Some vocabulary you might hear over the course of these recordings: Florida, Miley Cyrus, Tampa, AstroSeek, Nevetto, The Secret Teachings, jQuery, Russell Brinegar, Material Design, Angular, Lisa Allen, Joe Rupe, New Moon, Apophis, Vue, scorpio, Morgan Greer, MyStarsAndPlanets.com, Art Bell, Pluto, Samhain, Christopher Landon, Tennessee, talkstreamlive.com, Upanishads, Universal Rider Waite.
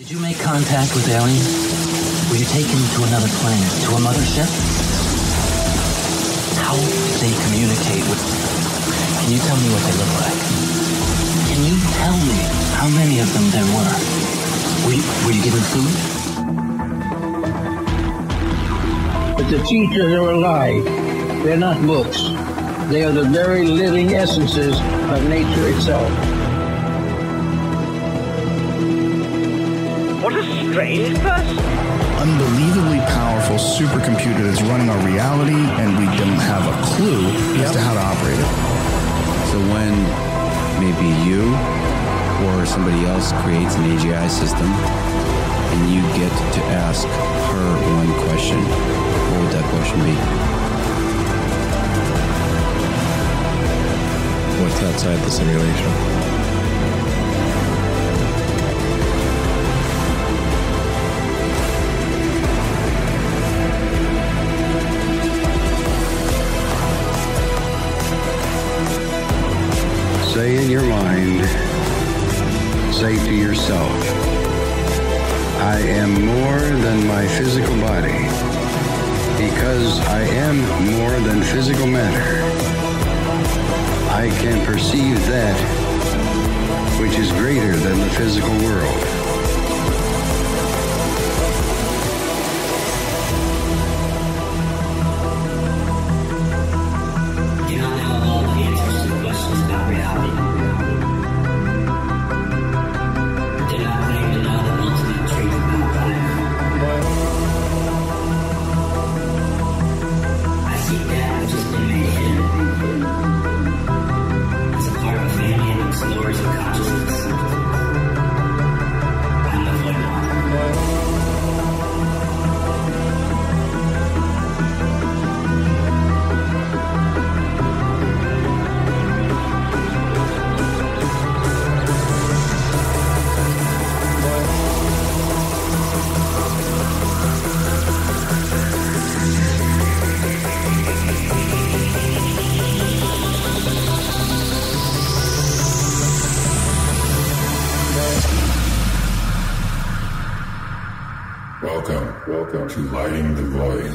Did you make contact with aliens? Were you taken to another planet, to a mothership? How do they communicate with you? Can you tell me what they look like? Can you tell me how many of them there were? Were you given food? But the teachers are alive. They're not books. They are the very living essences of nature itself. What a strange person. Unbelievably powerful supercomputer that's running our reality, and we don't have a clue as to how to operate it. So when maybe you or somebody else creates an AGI system and you get to ask her one question, what would that question be? What's outside the simulation? Say in your mind, say to yourself, I am more than my physical body, because I am more than physical matter. I can perceive that which is greater than the physical world. You don't have all the answers to the questions about reality. Do not claim to know the ultimate truth about life. I see that which has been made hidden. Lords of consciousness. I'm the void Welcome to Lighting the Void.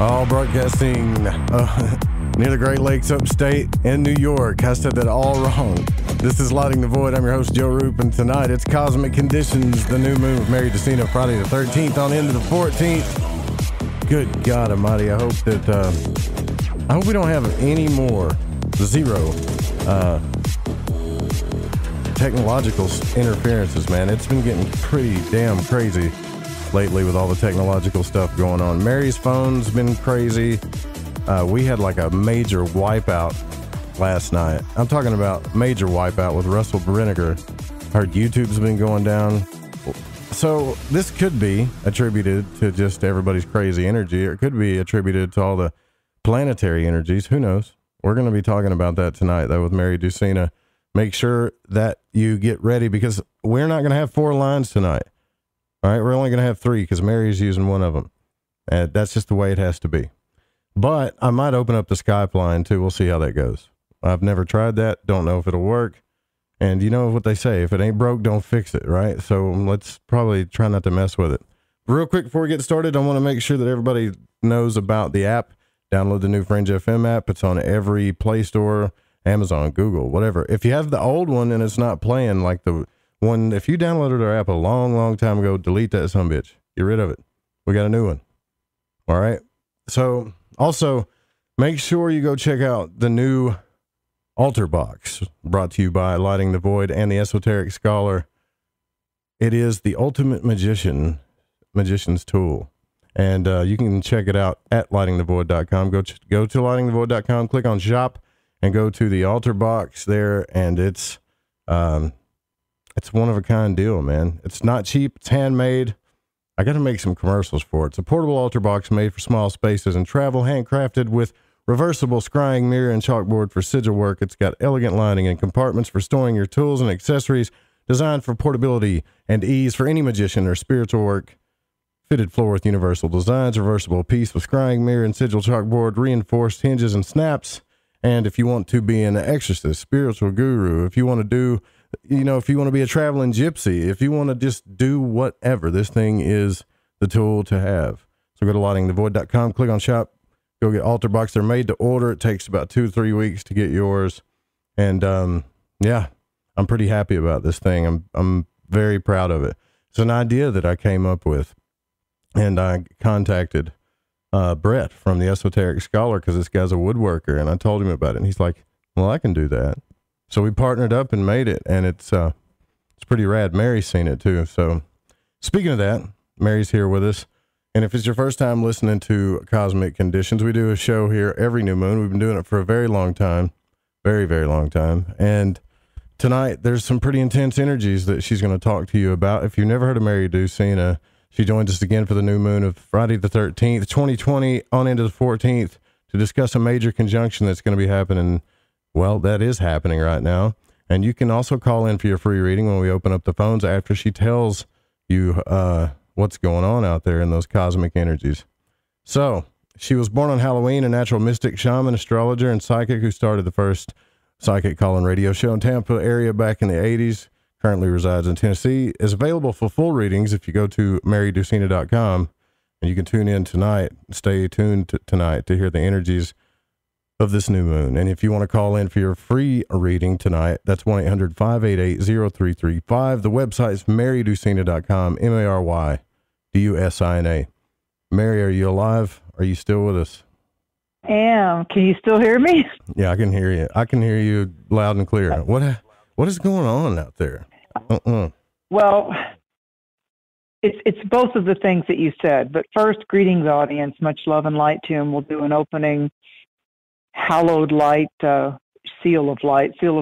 All broadcasting near the Great Lakes upstate and New York. I said that all wrong. This is Lighting the Void. I'm your host, Joe Rupe, and tonight it's Cosmic Conditions, the new moon of Mary Dusina, Friday the 13th on into the 14th. Good God almighty, I hope that, I hope we don't have any more technological interferences, man. It's been getting pretty damn crazy lately with all the technological stuff going on. Mary's phone's been crazy. We had like a major wipeout last night. I'm talking about major wipeout with Russell Brinegar. Heard YouTube's been going down. So this could be attributed to just everybody's crazy energy, or it could be attributed to all the planetary energies. Who knows? We're going to be talking about that tonight, though, with Mary Dusina. Make sure that you get ready, because we're not going to have four lines tonight. All right, we're only going to have three because Mary's using one of them. And that's just the way it has to be. But I might open up the Skype line too. We'll see how that goes. I've never tried that. Don't know if it'll work. And you know what they say, if it ain't broke, don't fix it, right? So let's probably try not to mess with it. Real quick before we get started, I want to make sure that everybody knows about the app. Download the new Fringe FM app. It's on every Play Store, Amazon, Google, whatever. If you have the old one and it's not playing, like the one, if you downloaded our app a long time ago, delete that sumbitch. Get rid of it. We got a new one. All right. So also make sure you go check out the new Altarbox, brought to you by Lighting the Void and the Esoteric Scholar. It is the ultimate magician's tool. And you can check it out at lightingthevoid.com. Go to lightingthevoid.com, click on shop, and go to the altar box there, and it's one of a kind deal, man. It's not cheap, it's handmade. I gotta make some commercials for it. It's a portable altar box made for small spaces and travel, handcrafted with reversible scrying mirror and chalkboard for sigil work. It's got elegant lining and compartments for storing your tools and accessories, designed for portability and ease for any magician or spiritual work. Fitted floor with universal designs, reversible piece with scrying mirror and sigil chalkboard, reinforced hinges and snaps. And if you want to be an exorcist, spiritual guru, if you want to do you know, if you want to be a traveling gypsy, if you want to just do whatever, this thing is the tool to have. So go to lightingthevoid.com, click on shop, go get Altarbox. They're made to order. It takes about 2 to 3 weeks to get yours. And yeah, I'm pretty happy about this thing. I'm very proud of it. It's an idea that I came up with, and I contacted Brett from the Esoteric Scholar, because this guy's a woodworker, and I told him about it, and he's like, well, I can do that. So we partnered up and made it, and it's pretty rad. Mary's seen it too. So speaking of that, Mary's here with us. And if it's your first time listening to Cosmic Conditions, we do a show here every new moon. We've been doing it for a very long time, very, very long time. And tonight there's some pretty intense energies that she's going to talk to you about. If you've never heard of Mary Dusina, she joins us again for the new moon of Friday the 13th, 2020, on into the 14th, to discuss a major conjunction that's going to be happening. Well, that is happening right now. And you can also call in for your free reading when we open up the phones after she tells you what's going on out there in those cosmic energies. So she was born on Halloween, a natural mystic, shaman, astrologer, and psychic who started the first psychic call-in radio show in Tampa area back in the 80s. Currently resides in Tennessee. Is available for full readings if you go to MaryDusina.com, and you can tune in tonight. Stay tuned tonight to hear the energies of this new moon. And if you want to call in for your free reading tonight, that's 1-800-588-0335. The website's MaryDusina.com, MaryDusina. Mary, are you alive? Are you still with us? I am. Can you still hear me? Yeah, I can hear you. I can hear you loud and clear. What is going on out there? Well, it's both of the things that you said. But first, greetings, audience. Much love and light to him. We'll do an opening hallowed light, seal of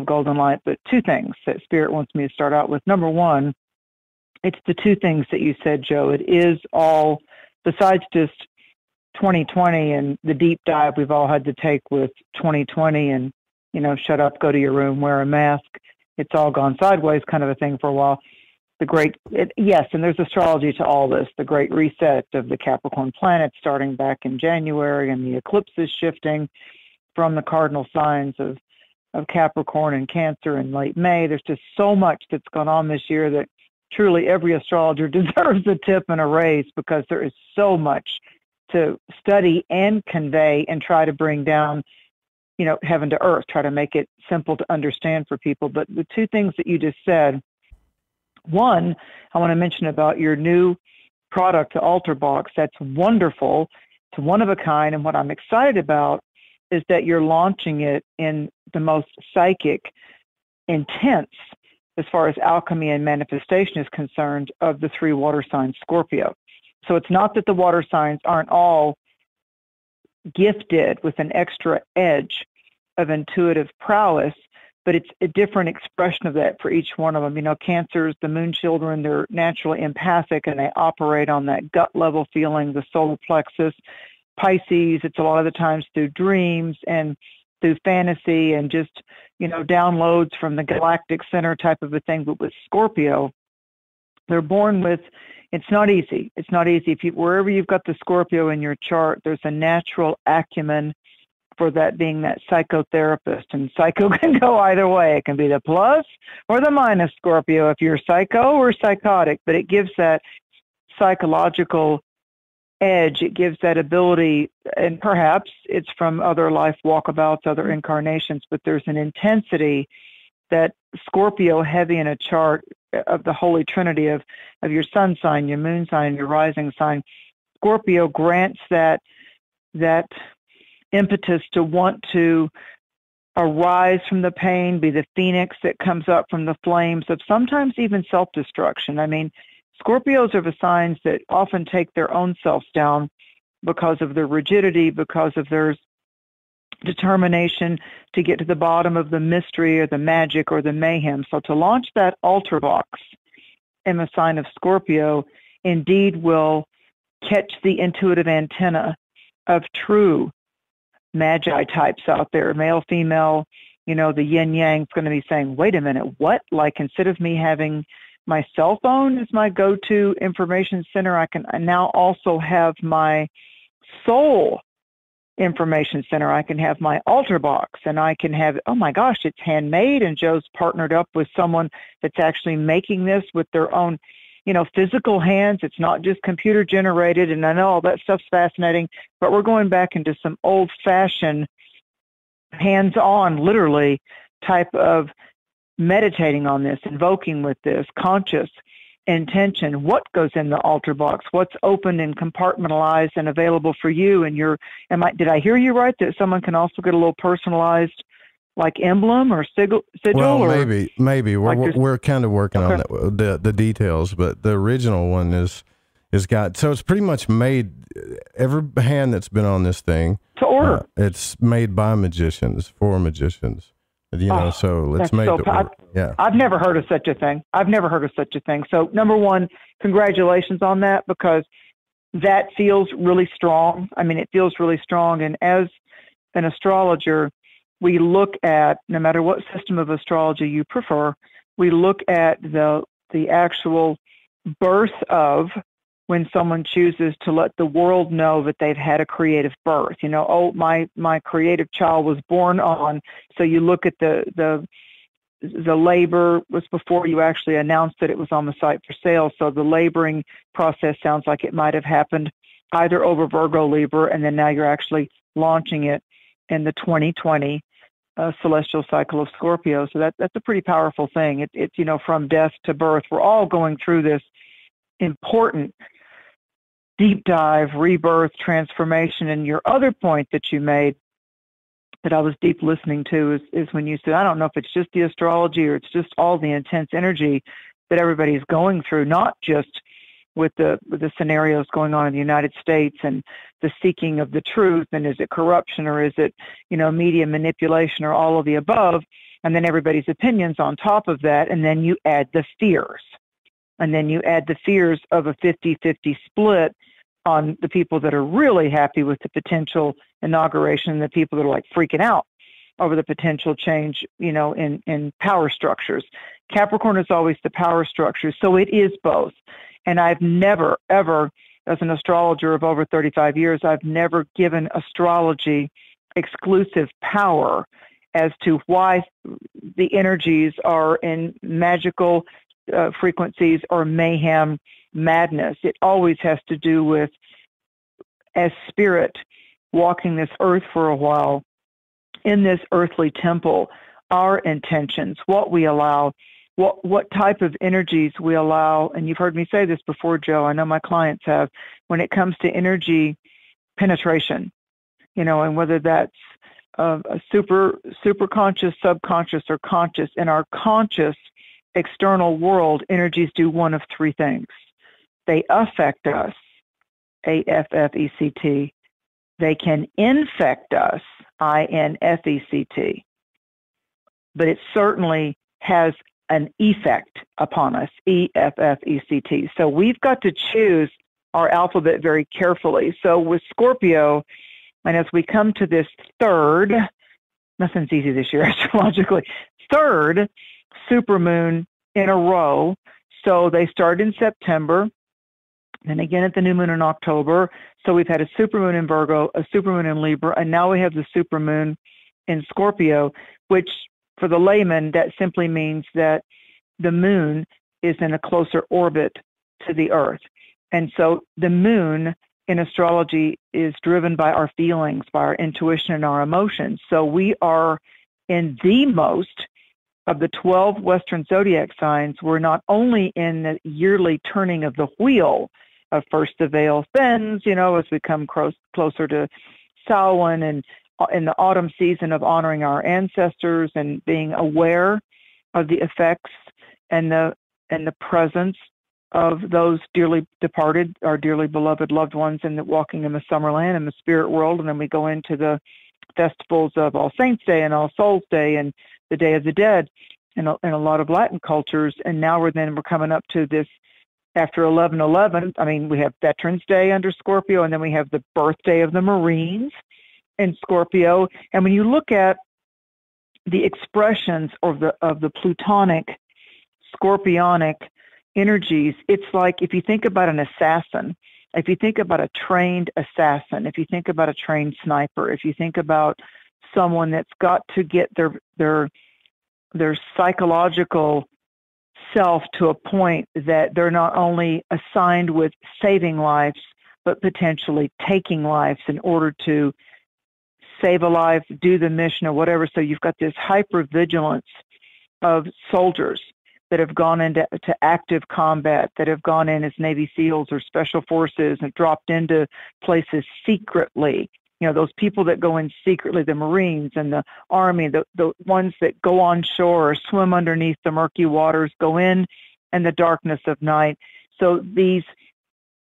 golden light. But two things that Spirit wants me to start out with. Number one, it's the two things that you said, Joe. It is all, besides just 2020 and the deep dive we've all had to take with 2020 and, you know, shut up, go to your room, wear a mask. It's all gone sideways kind of a thing for a while. Yes, and there's astrology to all this. The great reset of the Capricorn planets starting back in January, and the eclipses shifting from the cardinal signs of Capricorn and Cancer in late May. There's just so much that's gone on this year that truly every astrologer deserves a tip and a raise, because there is so much to study and convey and try to bring down, you know, heaven to earth, try to make it simple to understand for people. But the two things that you just said, one, I want to mention about your new product, the Altarbox. That's wonderful. It's one of a kind. And what I'm excited about is that you're launching it in the most psychic, intense, as far as alchemy and manifestation is concerned, of the three water signs, Scorpio. So it's not that the water signs aren't all gifted with an extra edge of intuitive prowess, but it's a different expression of that for each one of them. You know, Cancers, the moon children, they're naturally empathic, and they operate on that gut level feeling, the solar plexus. Pisces, it's a lot of the times through dreams and through fantasy and just, you know, downloads from the galactic center type of a thing. But with Scorpio, they're born with, it's not easy. It's not easy. If you, wherever you've got the Scorpio in your chart, there's a natural acumen for that being that psychotherapist. And psycho can go either way. It can be the plus or the minus Scorpio if you're psycho or psychotic, but it gives that psychological edge. It gives that ability, and perhaps it's from other life walkabouts, other incarnations, but there's an intensity that Scorpio heavy in a chart of the Holy Trinity of your sun sign, your moon sign, your rising sign. Scorpio grants that impetus to want to arise from the pain, be the phoenix that comes up from the flames of sometimes even self-destruction. I mean, Scorpios are the signs that often take their own selves down because of their rigidity, because of their determination to get to the bottom of the mystery or the magic or the mayhem. So to launch that Altarbox in the sign of Scorpio indeed will catch the intuitive antenna of true magi types out there, male, female, you know, the yin yang is going to be saying, wait a minute, what? Like, instead of me having my cell phone as my go-to information center, I now also have my soul information center. I can have my Altarbox, and I can have, oh my gosh, it's handmade, and Joe's partnered up with someone that's actually making this with their own, you know, physical hands. It's not just computer generated. And I know all that stuff's fascinating, but we're going back into some old fashioned hands-on, literally type of meditating on this, invoking with this, conscious intention. What goes in the Altarbox? What's open and compartmentalized and available for you? And your, did I hear you right that someone can also get a little personalized, like emblem or sigil? Well, or maybe like we're kind of working on that, the details, but the original one is got, so it's pretty much made, every hand that's been on this thing to order. It's made by magicians, for magicians. You know, so it's made to order. Yeah. I've never heard of such a thing. So number one, congratulations on that, because that feels really strong. I mean, it feels really strong. And as an astrologer, we look at, no matter what system of astrology you prefer, we look at the actual birth of when someone chooses to let the world know that they've had a creative birth. You know, oh, my creative child was born on. So you look at the labor was before you actually announced that it was on the site for sale. So the laboring process sounds like it might have happened either over Virgo, Libra, and then now you're actually launching it in the 2020 celestial cycle of Scorpio. So that's a pretty powerful thing. It's, you know, from death to birth. We're all going through this important deep dive, rebirth, transformation. And your other point that you made that I was deep listening to is when you said, I don't know if it's just the astrology or it's just all the intense energy that everybody's going through, not just with the scenarios going on in the United States and the seeking of the truth, and is it corruption or is it, you know, media manipulation or all of the above, and then everybody's opinions on top of that, and then you add the fears. And then you add the fears of a 50-50 split on the people that are really happy with the potential inauguration and the people that are like freaking out over the potential change, you know, in power structures. Capricorn is always the power structure, so it is both. And I've never, ever, as an astrologer of over 35 years, I've never given astrology exclusive power as to why the energies are in magical frequencies or mayhem, madness. It always has to do with, as spirit walking this earth for a while, in this earthly temple, our intentions, what we allow, what type of energies we allow. And you've heard me say this before, Joe, I know my clients have, when it comes to energy penetration, you know, and whether that's a super conscious, subconscious, or conscious. In our conscious external world, energies do one of three things. They affect us, AFFECT. They can infect us, INFECT. But it certainly has an effect upon us, EFFECT. So we've got to choose our alphabet very carefully. So with Scorpio, and as we come to this third, nothing's easy this year astrologically, third supermoon in a row. So they started in September, and again at the new moon in October. So we've had a supermoon in Virgo, a supermoon in Libra, and now we have the supermoon in Scorpio, which for the layman, that simply means that the moon is in a closer orbit to the earth. And so the moon in astrology is driven by our feelings, by our intuition and our emotions. So we are in the most of the 12 Western zodiac signs. We're not only in the yearly turning of the wheel of first the veil thins, you know, as we come closer to Samhain and in the autumn season of honoring our ancestors and being aware of the effects and the presence of those dearly departed, our dearly beloved loved ones, and walking in the summerland and the spirit world. And then we go into the festivals of All Saints Day and All Souls Day and the Day of the Dead in a lot of Latin cultures. And now we're coming up to this after 11/11. I mean, we have Veterans Day under Scorpio, and then we have the birthday of the Marines in Scorpio. And when you look at the expressions of the Plutonic, Scorpionic energies, it's like if you think about an assassin, if you think about a trained assassin, if you think about a trained sniper, if you think about someone that's got to get their psychological self to a point that they're not only assigned with saving lives, but potentially taking lives in order to save a life, do the mission or whatever. So you've got this hypervigilance of soldiers that have gone into active combat, that have gone in as Navy SEALs or Special Forces and dropped into places secretly. You know, those people that go in secretly, the Marines and the Army, the ones that go on shore or swim underneath the murky waters, go in the darkness of night. So these,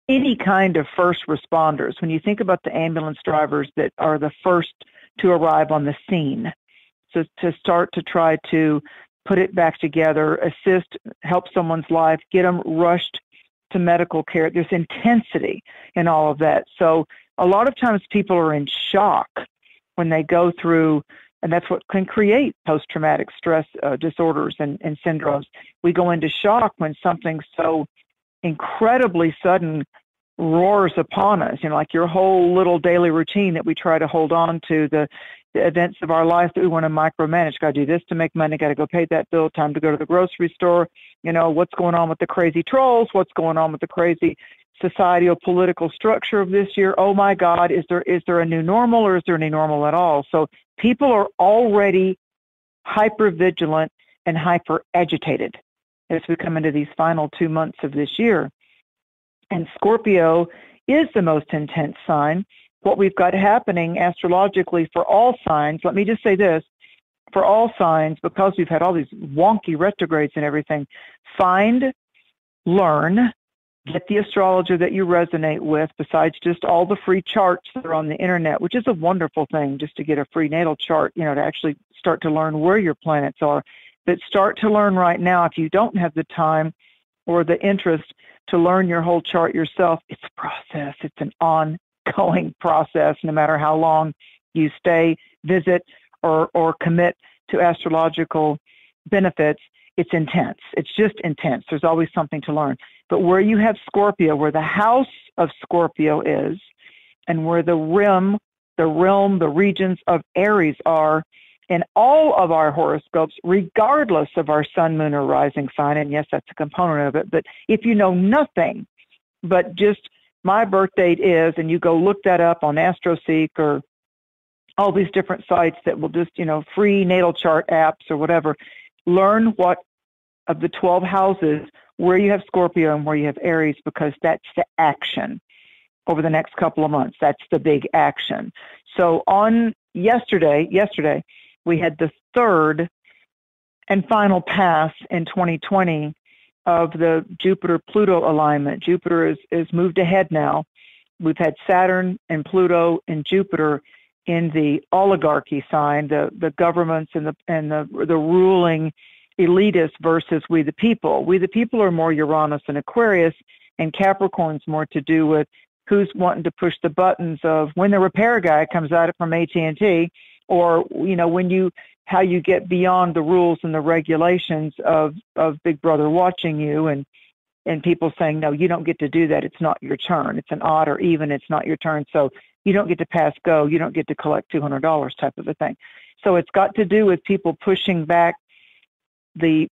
any kind of first responders, when you think about the ambulance drivers that are the first to arrive on the scene, so to start to try to put it back together, assist, help someone's life, get them rushed to medical care. There's intensity in all of that. So a lot of times people are in shock when they go through, and that's what can create post-traumatic stress disorders and syndromes. We go into shock when something so incredibly sudden roars upon us, you know, like your whole little daily routine that we try to hold on to, the events of our life that we want to micromanage. Got to do this to make money, got to go pay that bill, time to go to the grocery store, you know, what's going on with the crazy trolls, what's going on with the crazy societal political structure of this year. Oh my God, is there a new normal, or is there any normal at all? So people are already hypervigilant and hyper-agitated as we come into these final 2 months of this year. And Scorpio is the most intense sign. What we've got happening astrologically for all signs, let me just say this, for all signs, because we've had all these wonky retrogrades and everything, find, learn, get the astrologer that you resonate with, besides just all the free charts that are on the internet, which is a wonderful thing, just to get a free natal chart, you know, to actually start to learn where your planets are. But start to learn right now. If you don't have the time or the interest to learn your whole chart yourself, it's a process. It's an ongoing process, no matter how long you stay, visit, or commit to astrological benefits. It's intense. It's just intense. There's always something to learn. But where you have Scorpio, where the house of Scorpio is, and where the regions of Aries are, in all of our horoscopes, regardless of our sun, moon, or rising sign, and yes, that's a component of it, but if you know nothing but just my birth date is, and you go look that up on AstroSeek or all these different sites that will just, you know, free natal chart apps or whatever, learn what of the 12 houses, where you have Scorpio and where you have Aries, because that's the action over the next couple of months. That's the big action. So on yesterday, we had the third and final pass in 2020 of the Jupiter-Pluto alignment. Jupiter is moved ahead now. We've had Saturn and Pluto and Jupiter in the oligarchy sign, the governments and the ruling elitists versus we the people. We the people are more Uranus and Aquarius, and Capricorn's more to do with who's wanting to push the buttons of when the repair guy comes out from AT&T, or, you know, how you get beyond the rules and the regulations of Big Brother watching you, and people saying, no, you don't get to do that. It's not your turn. It's an odd or even. It's not your turn. So you don't get to pass go. You don't get to collect $200 type of a thing. So it's got to do with people pushing back the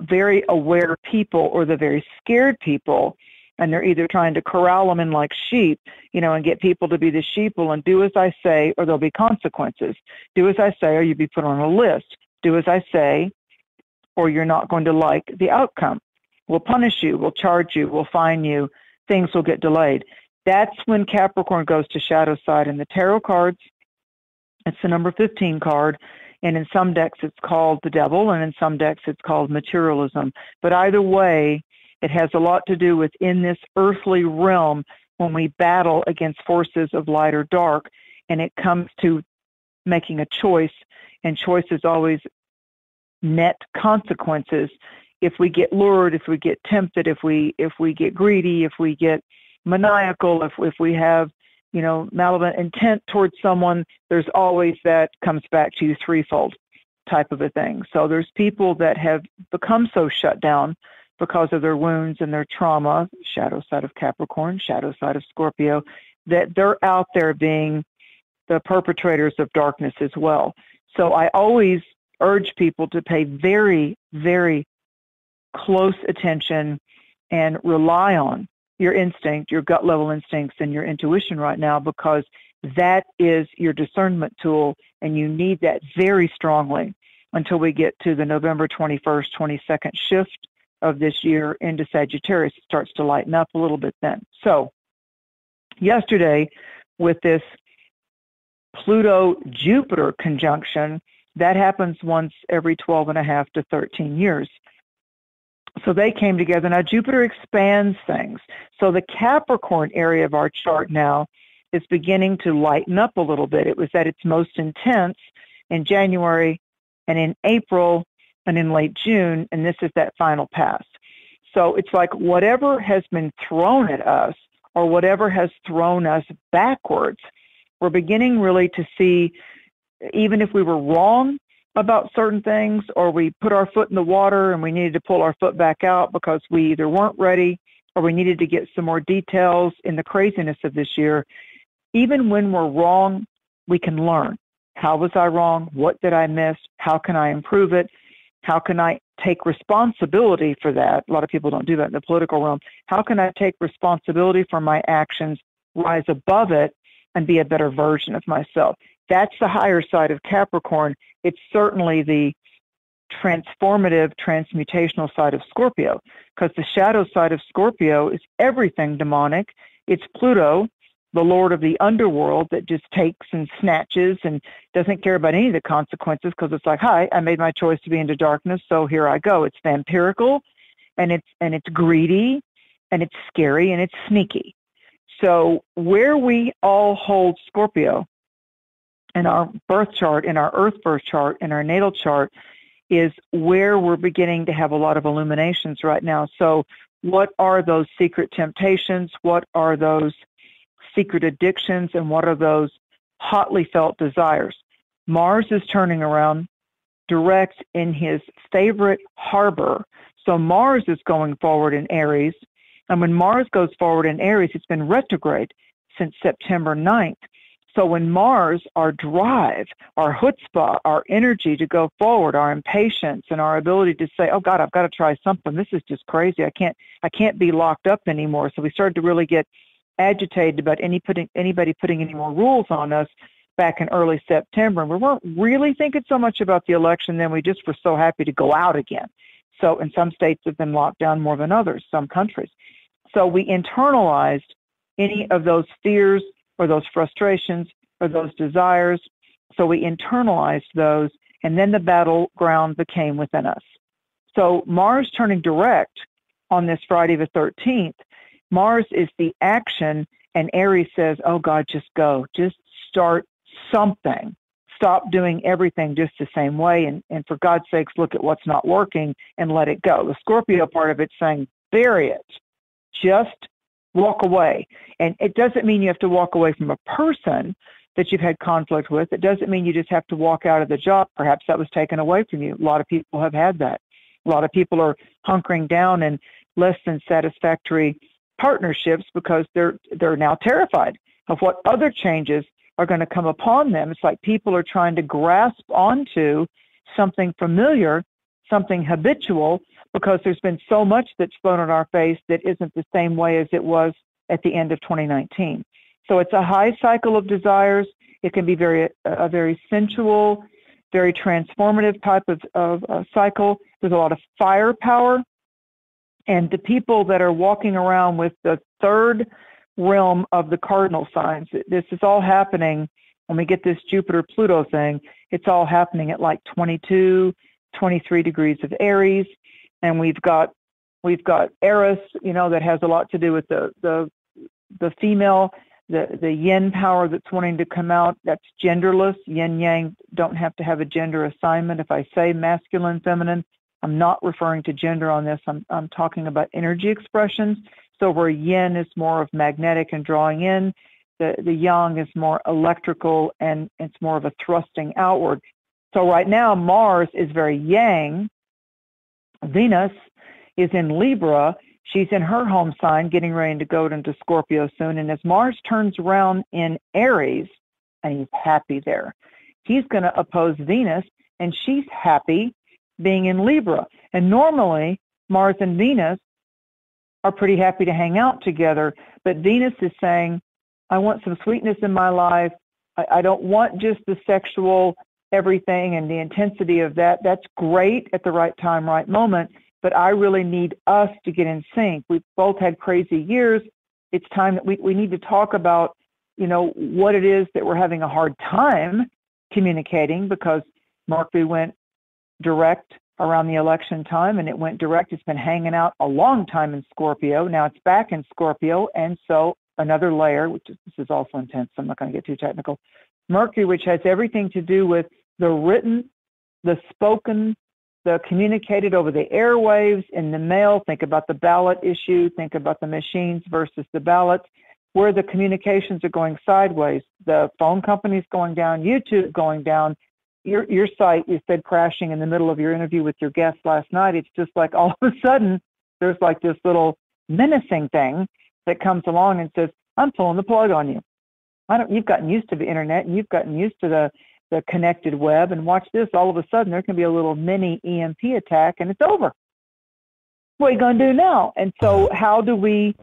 very aware people or the very scared people. And they're either trying to corral them in like sheep, you know, and get people to be the sheeple and do as I say, or there'll be consequences. Do as I say, or you'll be put on a list. Do as I say, or you're not going to like the outcome. We'll punish you. We'll charge you. We'll fine you. Things will get delayed. That's when Capricorn goes to shadow side in the tarot cards. It's the number 15 card. And in some decks, it's called the devil. And in some decks, it's called materialism. But either way, it has a lot to do with in this earthly realm when we battle against forces of light or dark, and it comes to making a choice, and choices always net consequences. If we get lured, if we get tempted, if we get greedy, if we get maniacal, if we have, you know, malevolent intent towards someone, there's always that comes back to you threefold type of a thing. So there's people that have become so shut down because of their wounds and their trauma, shadow side of Capricorn, shadow side of Scorpio, that they're out there being the perpetrators of darkness as well. So I always urge people to pay very, very close attention and rely on your instinct, your gut level instincts and your intuition right now, because that is your discernment tool, and you need that very strongly until we get to the November 21st, 22nd shift of this year into Sagittarius. It starts to lighten up a little bit then. So yesterday, with this Pluto-Jupiter conjunction, that happens once every 12 and a half to 13 years. So they came together. Now, Jupiter expands things. So the Capricorn area of our chart now is beginning to lighten up a little bit. It was at its most intense in January and in April and in late June, and this is that final pass. So it's like whatever has been thrown at us or whatever has thrown us backwards, we're beginning really to see, even if we were wrong about certain things, or we put our foot in the water and we needed to pull our foot back out because we either weren't ready or we needed to get some more details in the craziness of this year, even when we're wrong, we can learn. How was I wrong? What did I miss? How can I improve it? How can I take responsibility for that? A lot of people don't do that in the political realm. How can I take responsibility for my actions, rise above it, and be a better version of myself? That's the higher side of Capricorn. It's certainly the transformative, transmutational side of Scorpio, because the shadow side of Scorpio is everything demonic. It's Pluto, the lord of the underworld, that just takes and snatches and doesn't care about any of the consequences, because it's like, hi, I made my choice to be into darkness, so here I go. It's vampirical, and it's greedy, and it's scary, and it's sneaky. So where we all hold Scorpio in our birth chart, in our earth birth chart, in our natal chart, is where we're beginning to have a lot of illuminations right now. So what are those secret temptations? What are those secret addictions? And what are those hotly felt desires? Mars is turning around direct in his favorite harbor. So Mars is going forward in Aries. And when Mars goes forward in Aries, it's been retrograde since September 9th. So when Mars, our drive, our chutzpah, our energy to go forward, our impatience and our ability to say, oh God, I've got to try something. This is just crazy. I can't be locked up anymore. So we started to really get agitated about anybody putting any more rules on us back in early September. And we weren't really thinking so much about the election then. We just were so happy to go out again. So in some states have been locked down more than others, some countries. So we internalized any of those fears or those frustrations or those desires. So we internalized those, and then the battleground became within us. So Mars turning direct on this Friday the 13th, Mars is the action, and Aries says, oh God, just go, just start something. Stop doing everything just the same way, and for God's sakes, look at what's not working and let it go. The Scorpio part of it's saying, bury it. Just walk away. And it doesn't mean you have to walk away from a person that you've had conflict with. It doesn't mean you just have to walk out of the job. Perhaps that was taken away from you. A lot of people have had that. A lot of people are hunkering down in less than satisfactory partnerships because they're now terrified of what other changes are going to come upon them. It's like people are trying to grasp onto something familiar, something habitual, because there's been so much that's thrown in our face that isn't the same way as it was at the end of 2019. So it's a high cycle of desires. It can be a very sensual, very transformative type of cycle. There's a lot of firepower. And the people that are walking around with the third realm of the cardinal signs, this is all happening when we get this Jupiter-Pluto thing. It's all happening at like 22, 23 degrees of Aries. And we've got Eris, you know, that has a lot to do with the female, the yin power that's wanting to come out. That's genderless. Yin yang don't have to have a gender assignment. If I say masculine, feminine, I'm not referring to gender on this. I'm talking about energy expressions. So where yin is more of magnetic and drawing in, the yang is more electrical and it's more of a thrusting outward. So right now Mars is very yang. Venus is in Libra. She's in her home sign, getting ready to go into Scorpio soon. And as Mars turns around in Aries, and he's happy there, he's going to oppose Venus, and she's happy being in Libra. And normally, Mars and Venus are pretty happy to hang out together. But Venus is saying, I want some sweetness in my life. I don't want just the sexual everything and the intensity of that. That's great at the right time, right moment. But I really need us to get in sync. We've both had crazy years. It's time that we need to talk about, you know, what it is that we're having a hard time communicating, because Mercury went direct around the election time, and it went direct. It's been hanging out a long time in Scorpio. Now it's back in Scorpio. And so another layer, which is, this is also intense, so I'm not going to get too technical. Mercury, which has everything to do with the written, the spoken, the communicated over the airwaves, in the mail. Think about the ballot issue. Think about the machines versus the ballots, where the communications are going sideways. The phone companies going down, YouTube going down. Your site, you said, crashing in the middle of your interview with your guest last night. It's just like all of a sudden there's like this little menacing thing that comes along and says, I'm pulling the plug on you. You've gotten used to the internet, and you've gotten used to the connected web, and watch this, all of a sudden there can be a little mini EMP attack, and it's over. What are you going to do now? And so how do we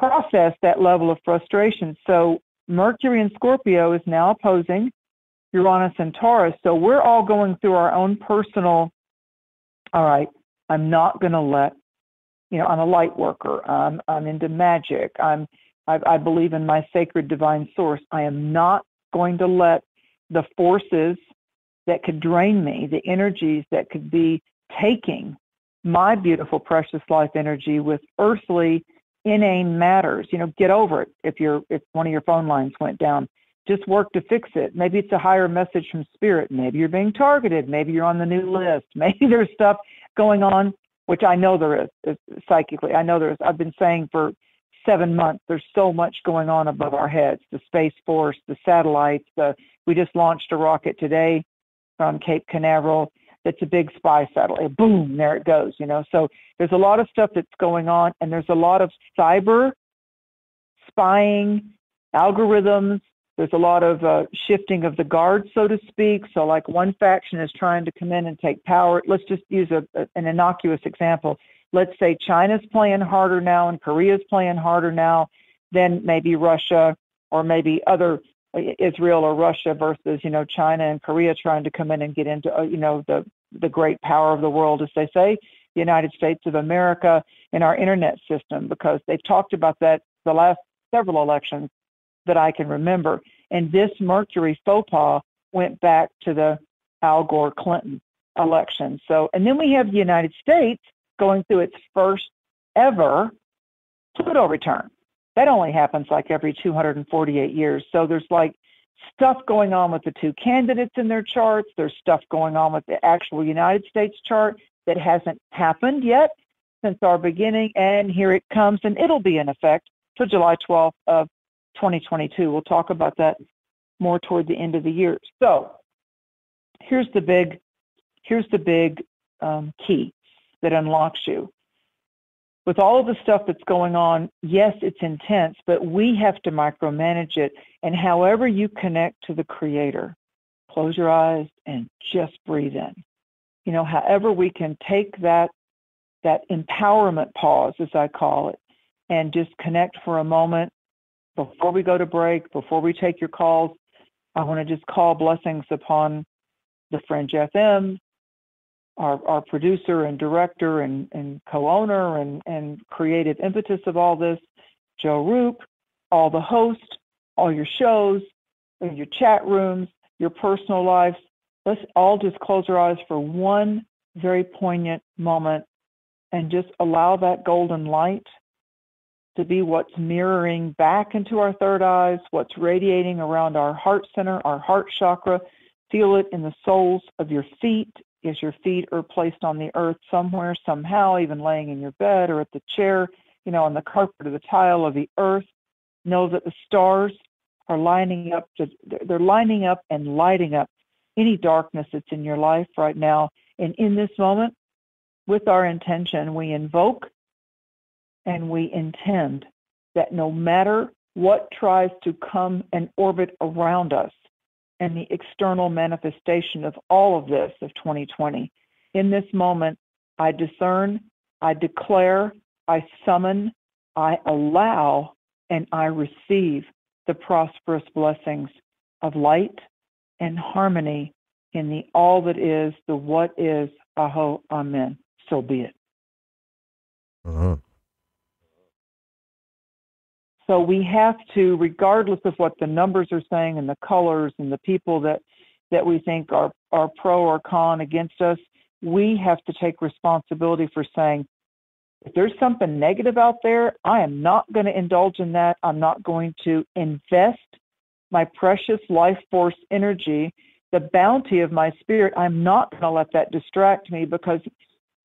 process that level of frustration? So Mercury in Scorpio is now opposing Uranus and Taurus. So we're all going through our own personal, all right, I'm not going to let, you know, I'm a light worker. I'm into magic. I believe in my sacred divine source. I am not going to let the forces that could drain me, the energies that could be taking my beautiful, precious life energy with earthly, inane matters. You know, get over it if one of your phone lines went down. Just work to fix it. Maybe it's a higher message from spirit. Maybe you're being targeted. Maybe you're on the new list. Maybe there's stuff going on, which I know there is psychically. I know there is. I've been saying for 7 months, there's so much going on above our heads, the Space Force, the satellites. We just launched a rocket today from Cape Canaveral that's a big spy satellite. Boom, there it goes, you know. So there's a lot of stuff that's going on, and there's a lot of cyber spying, algorithms. There's a lot of shifting of the guard, so to speak. So like one faction is trying to come in and take power. Let's just use an innocuous example. Let's say China's playing harder now and Korea's playing harder now than maybe Russia, or maybe other Israel or Russia versus, you know, China and Korea trying to come in and get into, you know, the great power of the world, as they say, the United States of America and our internet system, because they've talked about that the last several elections that I can remember. And this Mercury faux pas went back to the Al Gore-Clinton election. So, and then we have the United States going through its first ever Pluto return. That only happens like every 248 years. So there's like stuff going on with the two candidates in their charts. There's stuff going on with the actual United States chart that hasn't happened yet since our beginning. And here it comes, and it'll be in effect till July 12th of 2022. We'll talk about that more toward the end of the year. So here's the big key that unlocks you. With all of the stuff that's going on, yes, it's intense, but we have to micromanage it. And however you connect to the Creator, close your eyes and just breathe in. You know, however we can take that empowerment pause, as I call it, and just connect for a moment before we go to break, before we take your calls. I want to just call blessings upon the Fringe FM, our producer and director and co-owner and creative impetus of all this, Joe Rupe, all the hosts, all your shows, your chat rooms, your personal lives. Let's all just close our eyes for one very poignant moment and just allow that golden light to be what's mirroring back into our third eyes, what's radiating around our heart center, our heart chakra. Feel it in the soles of your feet, as your feet are placed on the earth somewhere, somehow, even laying in your bed or at the chair, you know, on the carpet or the tile of the earth. Know that the stars are lining up. They're lining up and lighting up any darkness that's in your life right now. And in this moment, with our intention, we invoke and we intend that no matter what tries to come and orbit around us and the external manifestation of all of this, of 2020, in this moment, I discern, I declare, I summon, I allow, and I receive the prosperous blessings of light and harmony in the all that is, the what is, aho, amen, so be it. Uh-huh. So we have to, regardless of what the numbers are saying and the colors and the people that we think are pro or con against us, we have to take responsibility for saying, if there's something negative out there, I am not going to indulge in that. I'm not going to invest my precious life force energy, the bounty of my spirit. I'm not going to let that distract me, because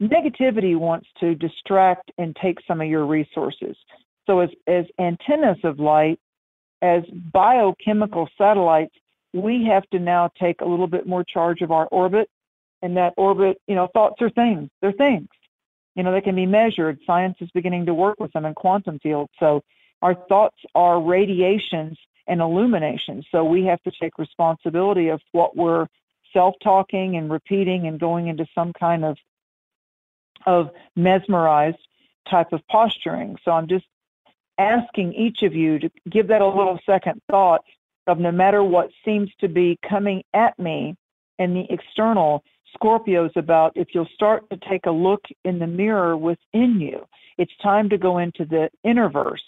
negativity wants to distract and take some of your resources. So as antennas of light, as biochemical satellites, we have to now take a little bit more charge of our orbit. And that orbit, you know, thoughts are things. They're things. You know, they can be measured. Science is beginning to work with them in quantum fields. So our thoughts are radiations and illuminations. So we have to take responsibility of what we're self-talking and repeating and going into some kind of mesmerized type of posturing. So I'm just asking each of you to give that a little second thought of, no matter what seems to be coming at me and the external, Scorpios, about if you'll start to take a look in the mirror within you. It's time to go into the innerverse,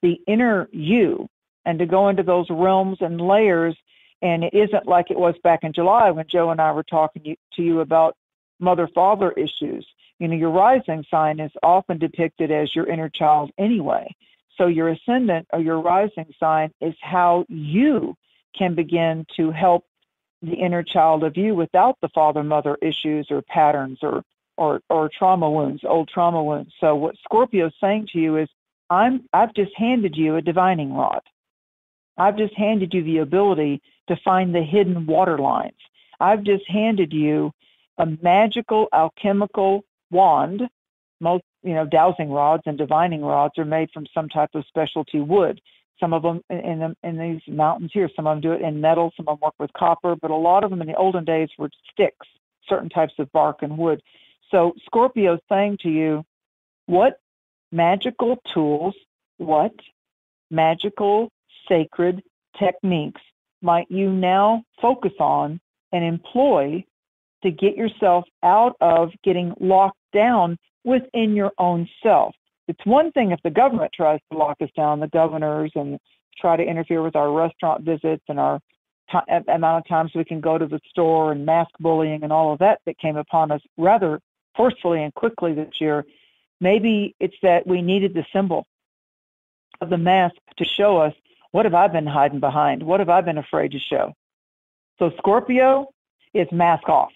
the inner you, and to go into those realms and layers. And it isn't like it was back in July when Joe and I were talking to you about mother-father issues. You know, your rising sign is often depicted as your inner child anyway. So your ascendant or your rising sign is how you can begin to help the inner child of you without the father-mother issues or patterns or trauma wounds, old trauma wounds. So what Scorpio is saying to you is, I've just handed you a divining rod. I've just handed you the ability to find the hidden water lines. I've just handed you a magical alchemical wand. Most, you know, dowsing rods and divining rods are made from some type of specialty wood. Some of them in these mountains here, some of them do it in metal, some of them work with copper, but a lot of them in the olden days were sticks, certain types of bark and wood. So Scorpio is saying to you, what magical tools, what magical sacred techniques might you now focus on and employ to get yourself out of getting locked down within your own self? It's one thing if the government tries to lock us down, the governors, and try to interfere with our restaurant visits and our amount of times we can go to the store, and mask bullying and all of that came upon us rather forcefully and quickly this year. Maybe it's that we needed the symbol of the mask to show us, what have I been hiding behind? What have I been afraid to show? So Scorpio is mask off.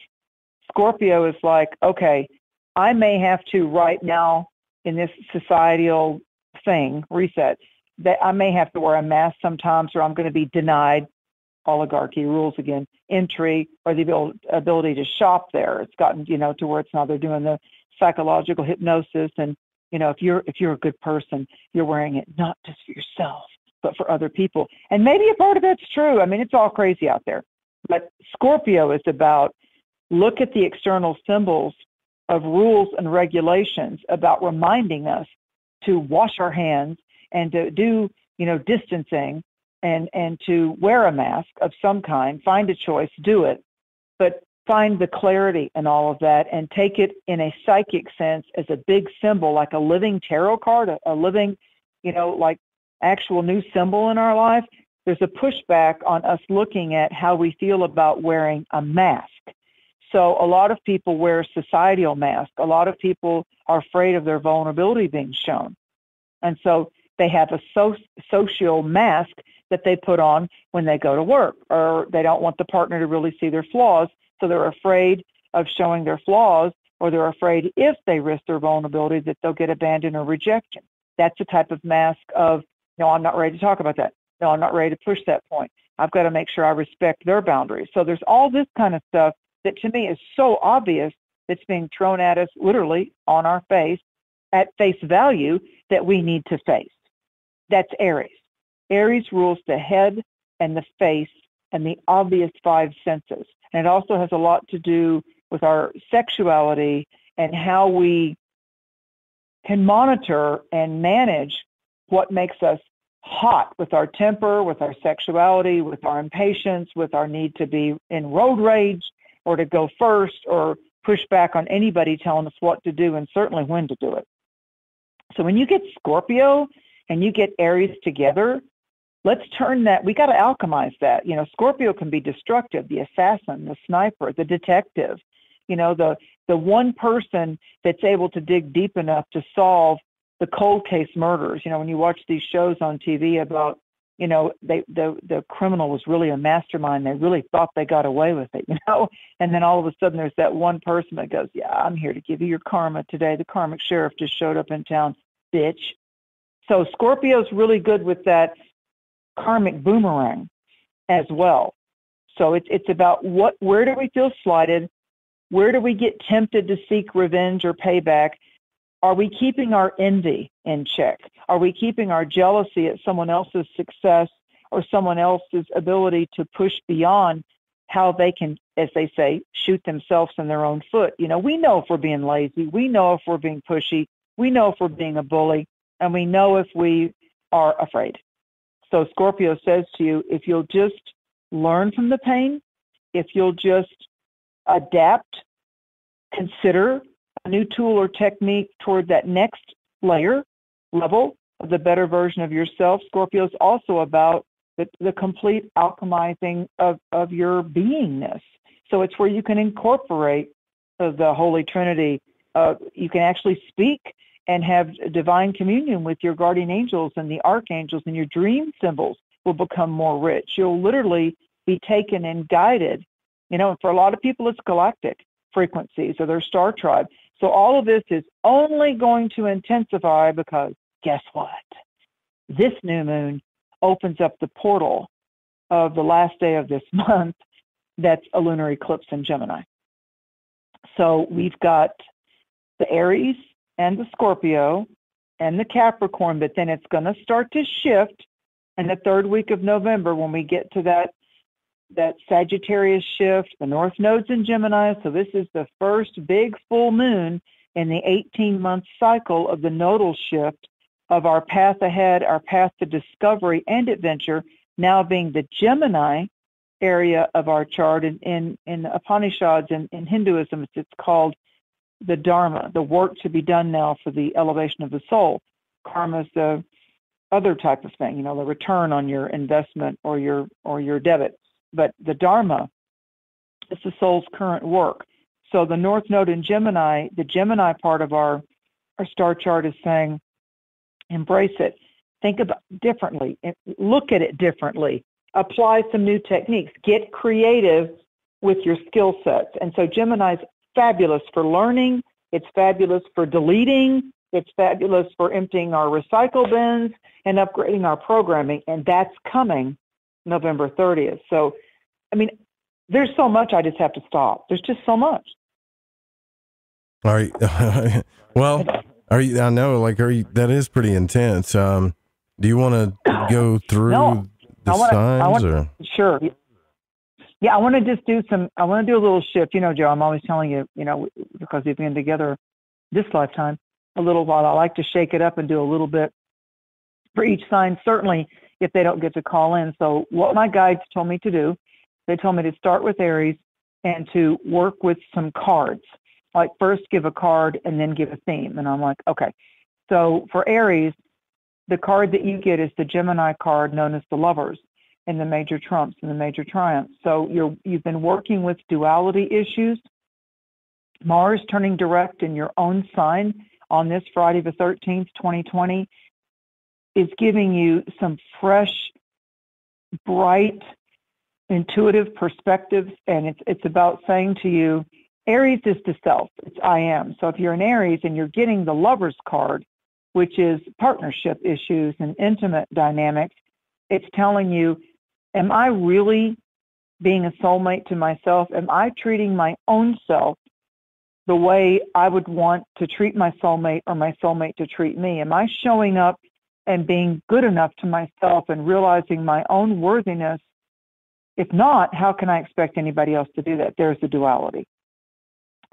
Scorpio is like, okay, I may have to right now, in this societal thing, reset, that I may have to wear a mask sometimes, or I'm going to be denied, oligarchy rules again, entry or the ability to shop there. It's gotten, you know, to where it's now they're doing the psychological hypnosis. And, you know, if you're a good person, you're wearing it not just for yourself, but for other people. And maybe a part of that's true. I mean, it's all crazy out there. But Scorpio is about, look at the external symbols of rules and regulations about reminding us to wash our hands and to do, you know, distancing and to wear a mask of some kind, find a choice, do it, but find the clarity in all of that and take it in a psychic sense as a big symbol, like a living tarot card, a living, you know, like actual new symbol in our life. There's a pushback on us looking at how we feel about wearing a mask. So a lot of people wear societal masks. A lot of people are afraid of their vulnerability being shown. And so they have a social mask that they put on when they go to work, or they don't want the partner to really see their flaws. So they're afraid of showing their flaws, or they're afraid if they risk their vulnerability that they'll get abandoned or rejection. That's the type of mask of, no, I'm not ready to talk about that. No, I'm not ready to push that point. I've got to make sure I respect their boundaries. So there's all this kind of stuff that to me is so obvious, that's being thrown at us literally on our face at face value that we need to face. That's Aries. Aries rules the head and the face and the obvious five senses. And it also has a lot to do with our sexuality and how we can monitor and manage what makes us hot with our temper, with our sexuality, with our impatience, with our need to be in road rage or to go first or push back on anybody telling us what to do and certainly when to do it. So when you get Scorpio and you get Aries together, let's turn that, we got to alchemize that. You know, Scorpio can be destructive, the assassin, the sniper, the detective, you know, the one person that's able to dig deep enough to solve the cold case murders. You know, when you watch these shows on TV about, you know, the criminal was really a mastermind. They really thought they got away with it, you know, and then all of a sudden there's that one person that goes, yeah, I'm here to give you your karma today. The karmic sheriff just showed up in town, bitch. So Scorpio's really good with that karmic boomerang as well. So it's about what, where do we feel slighted? Where do we get tempted to seek revenge or payback? Are we keeping our envy in check? Are we keeping our jealousy at someone else's success or someone else's ability to push beyond how they can, as they say, shoot themselves in their own foot? You know, we know if we're being lazy. We know if we're being pushy. We know if we're being a bully. And we know if we are afraid. So Scorpio says to you, if you'll just learn from the pain, if you'll just adapt, consider a new tool or technique toward that next layer, level of the better version of yourself. Scorpio is also about the complete alchemizing of your beingness. So it's where you can incorporate the Holy Trinity. You can actually speak and have divine communion with your guardian angels and the archangels, and your dream symbols will become more rich. You'll literally be taken and guided. You know, for a lot of people, it's galactic frequencies or their star tribe. So all of this is only going to intensify because guess what? This new moon opens up the portal of the last day of this month. That's a lunar eclipse in Gemini. So we've got the Aries and the Scorpio and the Capricorn, but then it's going to start to shift in the third week of November when we get to that Sagittarius shift, the North Node's in Gemini. So this is the first big full moon in the 18-month cycle of the nodal shift of our path ahead, our path to discovery and adventure, now being the Gemini area of our chart. In the Upanishads, in Hinduism, it's called the Dharma, the work to be done now for the elevation of the soul. Karma is the other type of thing, you know, the return on your investment or your debit. But the Dharma is the soul's current work. So the North Node in Gemini, the Gemini part of our star chart is saying, embrace it, think about it differently, look at it differently, apply some new techniques, get creative with your skill sets. And so Gemini's fabulous for learning. It's fabulous for deleting. It's fabulous for emptying our recycle bins and upgrading our programming. And that's coming November 30th. So, I mean, there's so much. I just have to stop. There's just so much. All right. Well, are you, I know, like, are you, that is pretty intense. Do you want to go through the signs? Sure. Yeah, I want to just do I want to do a little shift. You know, Joe, I'm always telling you, you know, because we've been together this lifetime a little while, I like to shake it up and do a little bit for each sign, certainly if they don't get to call in. So what my guides told me to do, they told me to start with Aries and to work with some cards. Like first give a card and then give a theme. And I'm like, okay. So for Aries, the card that you get is the Gemini card known as the Lovers, and the major trumps and the major triumphs. So you've been working with duality issues. Mars turning direct in your own sign on this Friday the 13th, 2020, is giving you some fresh, bright, intuitive perspectives. And it's about saying to you, Aries is the self, it's I am. So if you're an Aries and you're getting the Lover's card, which is partnership issues and intimate dynamics, it's telling you, am I really being a soulmate to myself? Am I treating my own self the way I would want to treat my soulmate or my soulmate to treat me? Am I showing up and being good enough to myself and realizing my own worthiness? If not, how can I expect anybody else to do that? There's the duality.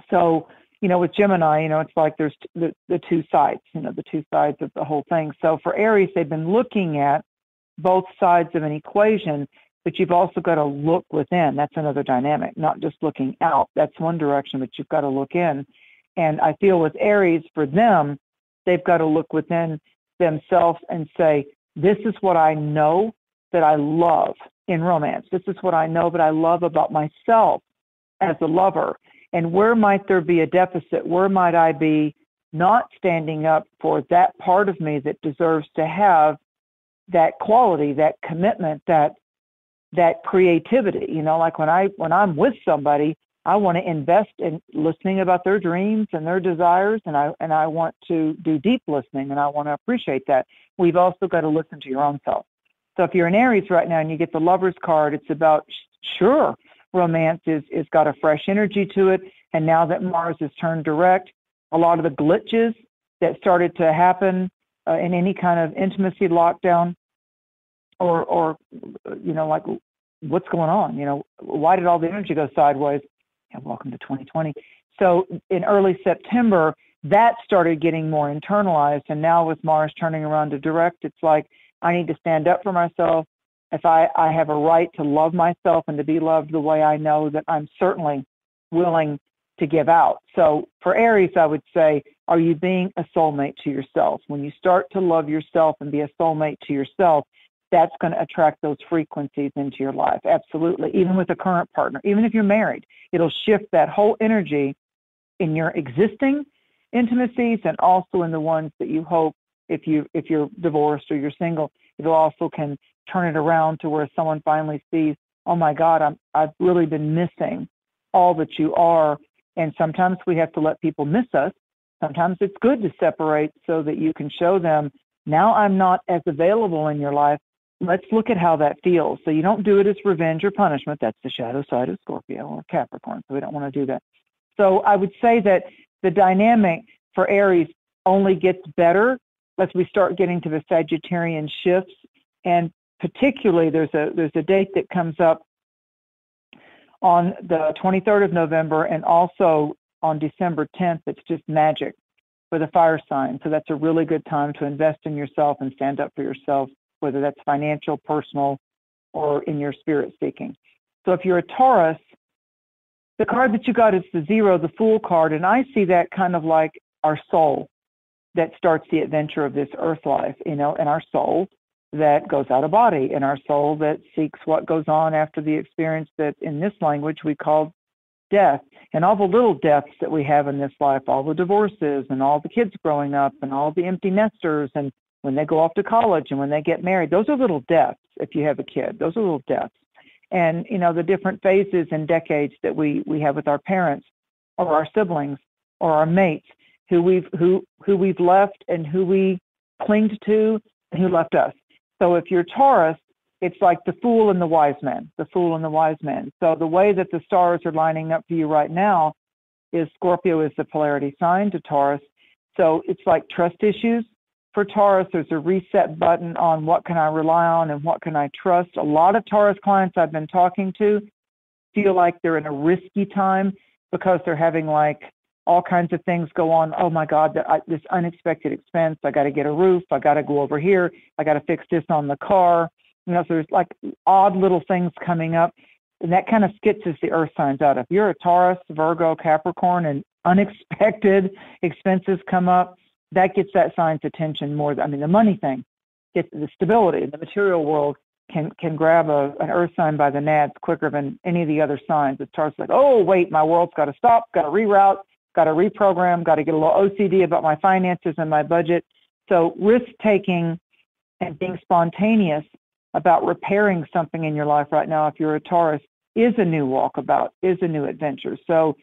So, you know, with Gemini, you know, it's like there's the two sides, you know, the two sides of the whole thing. So for Aries, they've been looking at both sides of an equation, but you've also got to look within. That's another dynamic, not just looking out. That's one direction, but you've got to look in. And I feel with Aries, for them, they've got to look within themselves and say, this is what I know that I love in romance. This is what I know that I love about myself as a lover. And where might there be a deficit? Where might I be not standing up for that part of me that deserves to have that quality, that commitment, that creativity? You know, like when I'm with somebody, I want to invest in listening about their dreams and their desires, and I want to do deep listening, and I want to appreciate that. We've also got to listen to your own self. So if you're an Aries right now and you get the lover's card, it's about, sure, romance is got a fresh energy to it, and now that Mars has turned direct, a lot of the glitches that started to happen in any kind of intimacy lockdown, or you know, like, what's going on? You know, why did all the energy go sideways? Yeah, welcome to 2020. So in early September, that started getting more internalized, and now with Mars turning around to direct, it's like, I need to stand up for myself. If I have a right to love myself and to be loved the way I know that I'm certainly willing to give out. So for Aries, I would say, are you being a soulmate to yourself? When you start to love yourself and be a soulmate to yourself, that's going to attract those frequencies into your life. Absolutely. Even with a current partner, even if you're married, it'll shift that whole energy in your existing intimacies and also in the ones that you hope, if you're divorced or you're single, it also can turn it around to where someone finally sees, oh my God, I've really been missing all that you are. And sometimes we have to let people miss us. Sometimes it's good to separate so that you can show them, now I'm not as available in your life. Let's look at how that feels. So you don't do it as revenge or punishment. That's the shadow side of Scorpio or Capricorn. So we don't want to do that. So I would say that the dynamic for Aries only gets better as we start getting to the Sagittarian shifts. And particularly, there's a date that comes up on the 23rd of November and also on December 10th. It's just magic for the fire sign. So that's a really good time to invest in yourself and stand up for yourself, whether that's financial, personal, or in your spirit seeking. So if you're a Taurus, the card that you got is the zero, the Fool card. And I see that kind of like our soul that starts the adventure of this earth life, you know, and our soul that goes out of body, and our soul that seeks what goes on after the experience that in this language we call death, and all the little deaths that we have in this life, all the divorces and all the kids growing up and all the empty nesters and when they go off to college and when they get married. Those are little deaths. If you have a kid, those are little deaths. And, you know, the different phases and decades that we have with our parents or our siblings or our mates who we've left and who we clinged to and who left us. So if you're Taurus, it's like the Fool and the Wise Man, the Fool and the Wise Man. So the way that the stars are lining up for you right now is Scorpio is the polarity sign to Taurus. So it's like trust issues for Taurus. There's a reset button on what can I rely on and what can I trust. A lot of Taurus clients I've been talking to feel like they're in a risky time because they're having like all kinds of things go on. Oh my God, this unexpected expense. I got to get a roof. I got to go over here. I got to fix this on the car. You know, so there's like odd little things coming up, and that kind of sketches the earth signs out. If you're a Taurus, Virgo, Capricorn, and unexpected expenses come up, that gets that sign's attention more. I mean, the money thing, gets the stability in the material world can grab an earth sign by the nads quicker than any of the other signs. It's Taurus like, oh wait, my world's got to stop, got to reroute, got to reprogram, got to get a little OCD about my finances and my budget. So risk-taking and being spontaneous about repairing something in your life right now, if you're a Taurus, is a new walkabout, is a new adventure. So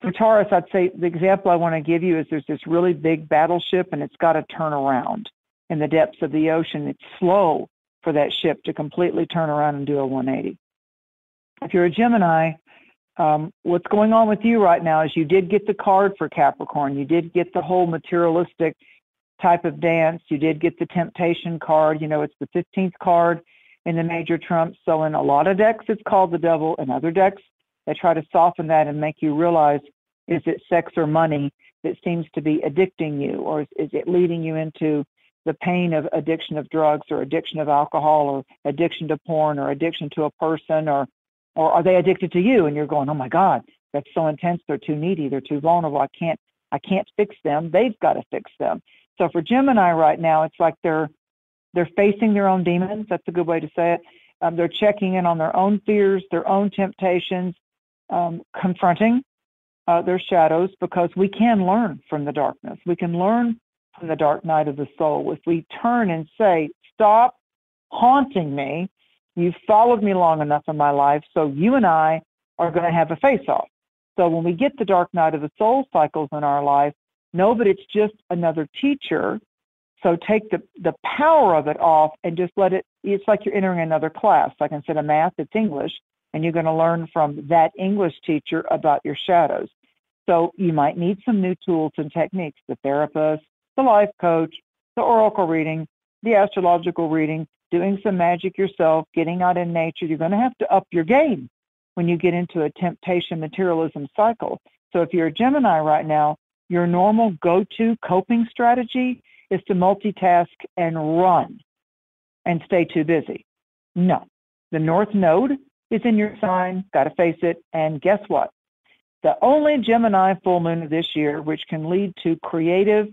for Taurus, I'd say the example I want to give you is there's this really big battleship, and it's got to turn around in the depths of the ocean. It's slow for that ship to completely turn around and do a 180. If you're a Gemini, what's going on with you right now is you did get the card for Capricorn. You did get the whole materialistic type of dance. You did get the temptation card. You know, it's the 15th card in the major trumps. So in a lot of decks, it's called the devil. In other decks, they try to soften that and make you realize, is it sex or money that seems to be addicting you? Or is it leading you into the pain of addiction of drugs or addiction of alcohol or addiction to porn or addiction to a person? Or are they addicted to you? And you're going, oh my God, that's so intense. They're too needy. They're too vulnerable. I can't fix them. They've got to fix them. So for Gemini right now, it's like they're facing their own demons. That's a good way to say it. They're checking in on their own fears, their own temptations, confronting their shadows, because we can learn from the darkness. We can learn from the dark night of the soul. If we turn and say, stop haunting me, you've followed me long enough in my life, so you and I are going to have a face-off. So when we get the dark night of the soul cycles in our life, know that it's just another teacher. So take the power of it off and just let it, it's like you're entering another class. Like instead of math, it's English, and you're going to learn from that English teacher about your shadows. So you might need some new tools and techniques, the therapist, the life coach, the oracle reading, the astrological reading, doing some magic yourself, getting out in nature. You're going to have to up your game when you get into a temptation materialism cycle. So if you're a Gemini right now, your normal go-to coping strategy is to multitask and run and stay too busy. No. The North Node is in your sign, got to face it, and guess what? The only Gemini full moon of this year, which can lead to creative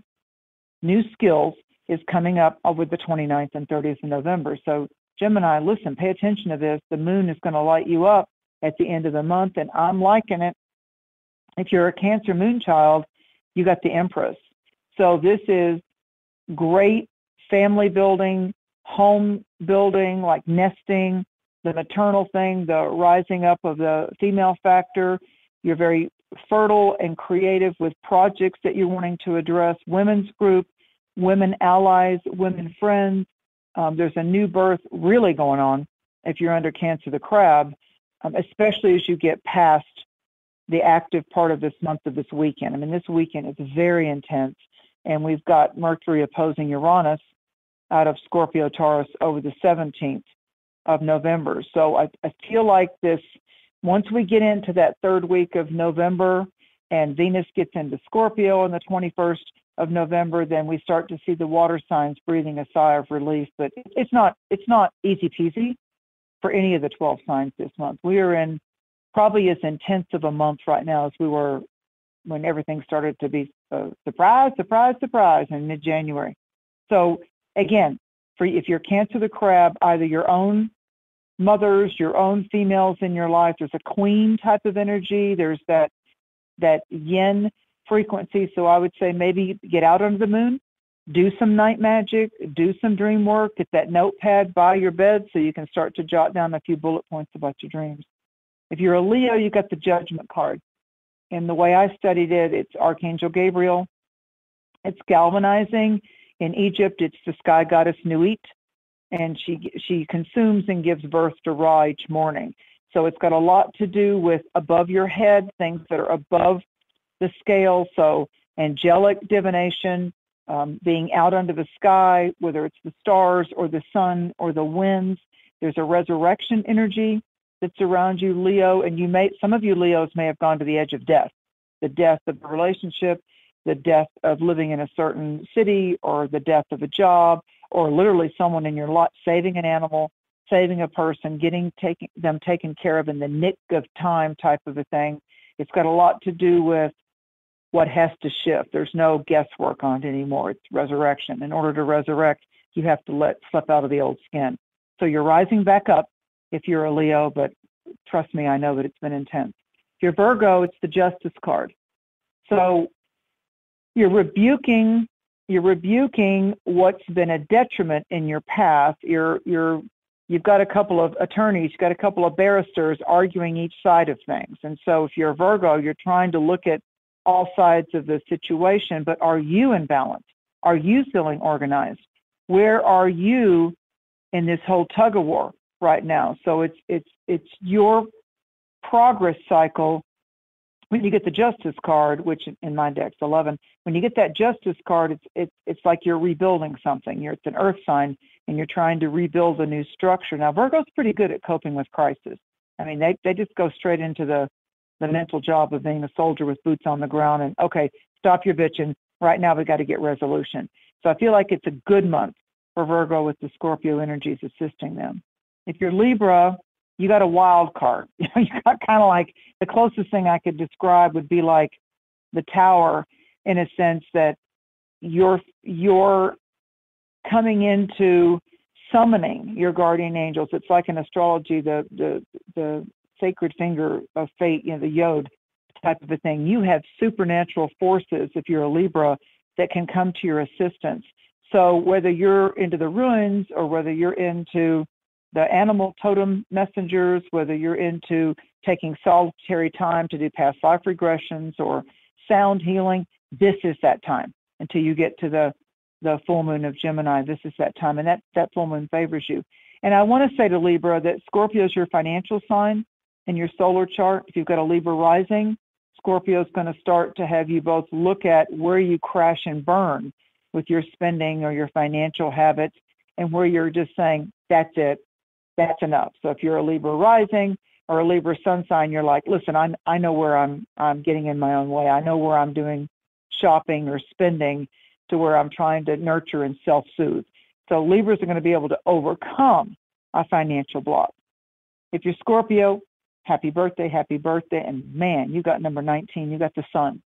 new skills, is coming up over the 29th and 30th of November. So Gemini, listen, pay attention to this. The moon is going to light you up at the end of the month, and I'm liking it. If you're a Cancer moon child, you got the Empress. So this is great family building, home building, like nesting, the maternal thing, the rising up of the female factor. You're very fertile and creative with projects that you're wanting to address, women's group, women allies, women friends. There's a new birth really going on if you're under Cancer the Crab, especially as you get past the active part of this month of this weekend. I mean, this weekend is very intense, and we've got Mercury opposing Uranus out of Scorpio Taurus over the 17th of November. So I feel like this, once we get into that third week of November and Venus gets into Scorpio on the 21st of November, then we start to see the water signs breathing a sigh of relief. But it's not easy peasy for any of the 12 signs this month. We are in probably as intense of a month right now as we were when everything started to be surprise, surprise, surprise in mid-January. So again, if you're Cancer the Crab, either your own mothers, your own females in your life, there's a queen type of energy, there's that yin frequency. So I would say maybe get out under the moon, do some night magic, do some dream work, get that notepad by your bed so you can start to jot down a few bullet points about your dreams. If you're a Leo, you got the Judgment card. And the way I studied it, it's Archangel Gabriel. It's galvanizing. In Egypt, it's the sky goddess Nuit, and she consumes and gives birth to Ra each morning. So it's got a lot to do with above your head, things that are above the scale. So angelic divination, being out under the sky, whether it's the stars or the sun or the winds. There's a resurrection energy that's around you, Leo, and some of you Leos may have gone to the edge of death, the death of the relationship, the death of living in a certain city, or the death of a job, or literally someone in your lot, saving an animal, saving a person, taking them taken care of in the nick of time type of a thing. It's got a lot to do with what has to shift. There's no guesswork on it anymore. It's resurrection. In order to resurrect, you have to let slip out of the old skin. So you're rising back up if you're a Leo, but trust me, I know that it's been intense. If you're Virgo, it's the Justice card. So you're rebuking what's been a detriment in your past. You've got a couple of attorneys, you've got a couple of barristers arguing each side of things. And so if you're a Virgo, you're trying to look at all sides of the situation, but are you in balance? Are you feeling organized? Where are you in this whole tug of war right now? So it's your progress cycle, when you get the justice card, which in my deck's 11, when you get that justice card, it's like you're rebuilding something. It's an earth sign, and you're trying to rebuild a new structure. Now, Virgo's pretty good at coping with crisis. I mean, they just go straight into the mental job of being a soldier with boots on the ground and, okay, stop your bitching. Right now, we've got to get resolution. So I feel like it's a good month for Virgo with the Scorpio energies assisting them. If you're Libra, you got a wild card. You got kind of like, the closest thing I could describe would be like the Tower, in a sense that you're coming into summoning your guardian angels. It's like in astrology, the sacred finger of fate, the Yod type of a thing. You have supernatural forces, if you're a Libra, that can come to your assistance. So whether you're into the ruins, or whether you're into the animal totem messengers, whether you're into taking solitary time to do past life regressions or sound healing, this is that time until you get to the full moon of Gemini. This is that time, and that full moon favors you. And I want to say to Libra that Scorpio is your financial sign in your solar chart. If you've got a Libra rising, Scorpio is going to start to have you both look at where you crash and burn with your spending or your financial habits, and where you're just saying, that's it. That's enough. So if you're a Libra rising or a Libra sun sign, you're like, listen, I know where I'm getting in my own way. I know where I'm doing shopping or spending, to where I'm trying to nurture and self-soothe. So Libras are going to be able to overcome a financial block. If you're Scorpio, happy birthday, and man, you got number 19. You got the Sun.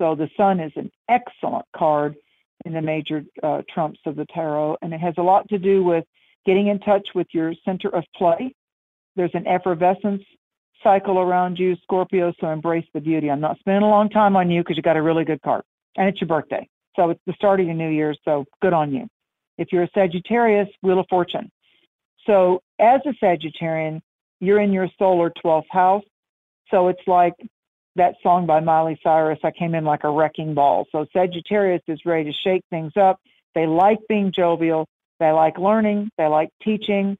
So the Sun is an excellent card in the major trumps of the tarot, and it has a lot to do with getting in touch with your center of play. There's an effervescence cycle around you, Scorpio, so embrace the beauty. I'm not spending a long time on you because you got a really good card, and it's your birthday. So it's the start of your new year, so good on you. If you're a Sagittarius, Wheel of Fortune. So as a Sagittarian, you're in your solar 12th house. So it's like that song by Miley Cyrus, I came in like a wrecking ball. So Sagittarius is ready to shake things up. They like being jovial. They like learning. They like teaching.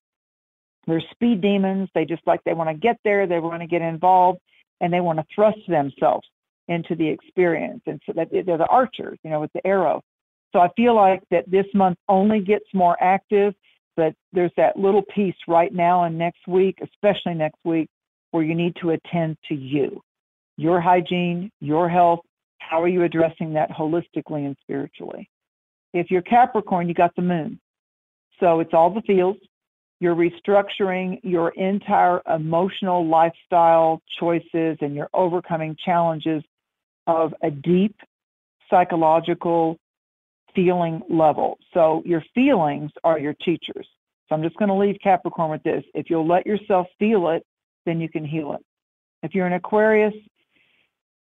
They're speed demons. They want to get there. They want to get involved, and they want to thrust themselves into the experience. And so they're the archers, with the arrow. So I feel like that this month only gets more active, but there's that little piece right now and next week, especially next week, where you need to attend to you, your hygiene, your health. How are you addressing that holistically and spiritually? If you're Capricorn, you got the moon. So it's all the fields. You're restructuring your entire emotional lifestyle choices, and you're overcoming challenges of a deep psychological feeling level. So your feelings are your teachers. So I'm just going to leave Capricorn with this. If you'll let yourself feel it, then you can heal it. If you're an Aquarius,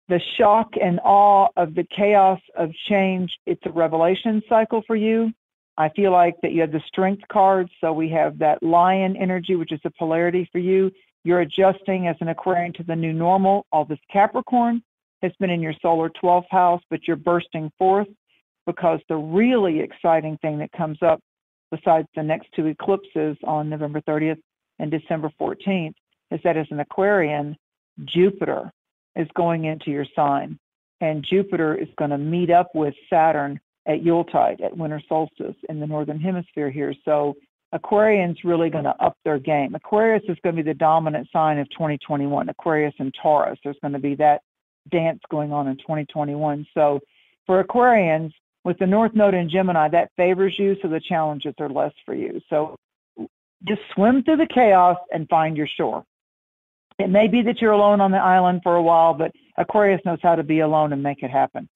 the shock and awe of the chaos of change, it's a revelation cycle for you. I feel like that you have the strength card, so we have that lion energy, which is a polarity for you. You're adjusting as an Aquarian to the new normal. All this Capricorn has been in your solar 12th house, but you're bursting forth because the really exciting thing that comes up, besides the next two eclipses on November 30th and December 14th, is that as an Aquarian, Jupiter is going into your sign, and Jupiter is going to meet up with Saturn at Yuletide, at winter solstice in the northern hemisphere here. So Aquarians really going to up their game. Aquarius is going to be the dominant sign of 2021, Aquarius and Taurus. There's going to be that dance going on in 2021. So for Aquarians, with the North Node in Gemini, that favors you, so the challenges are less for you. So just swim through the chaos and find your shore. It may be that you're alone on the island for a while, but Aquarius knows how to be alone and make it happen.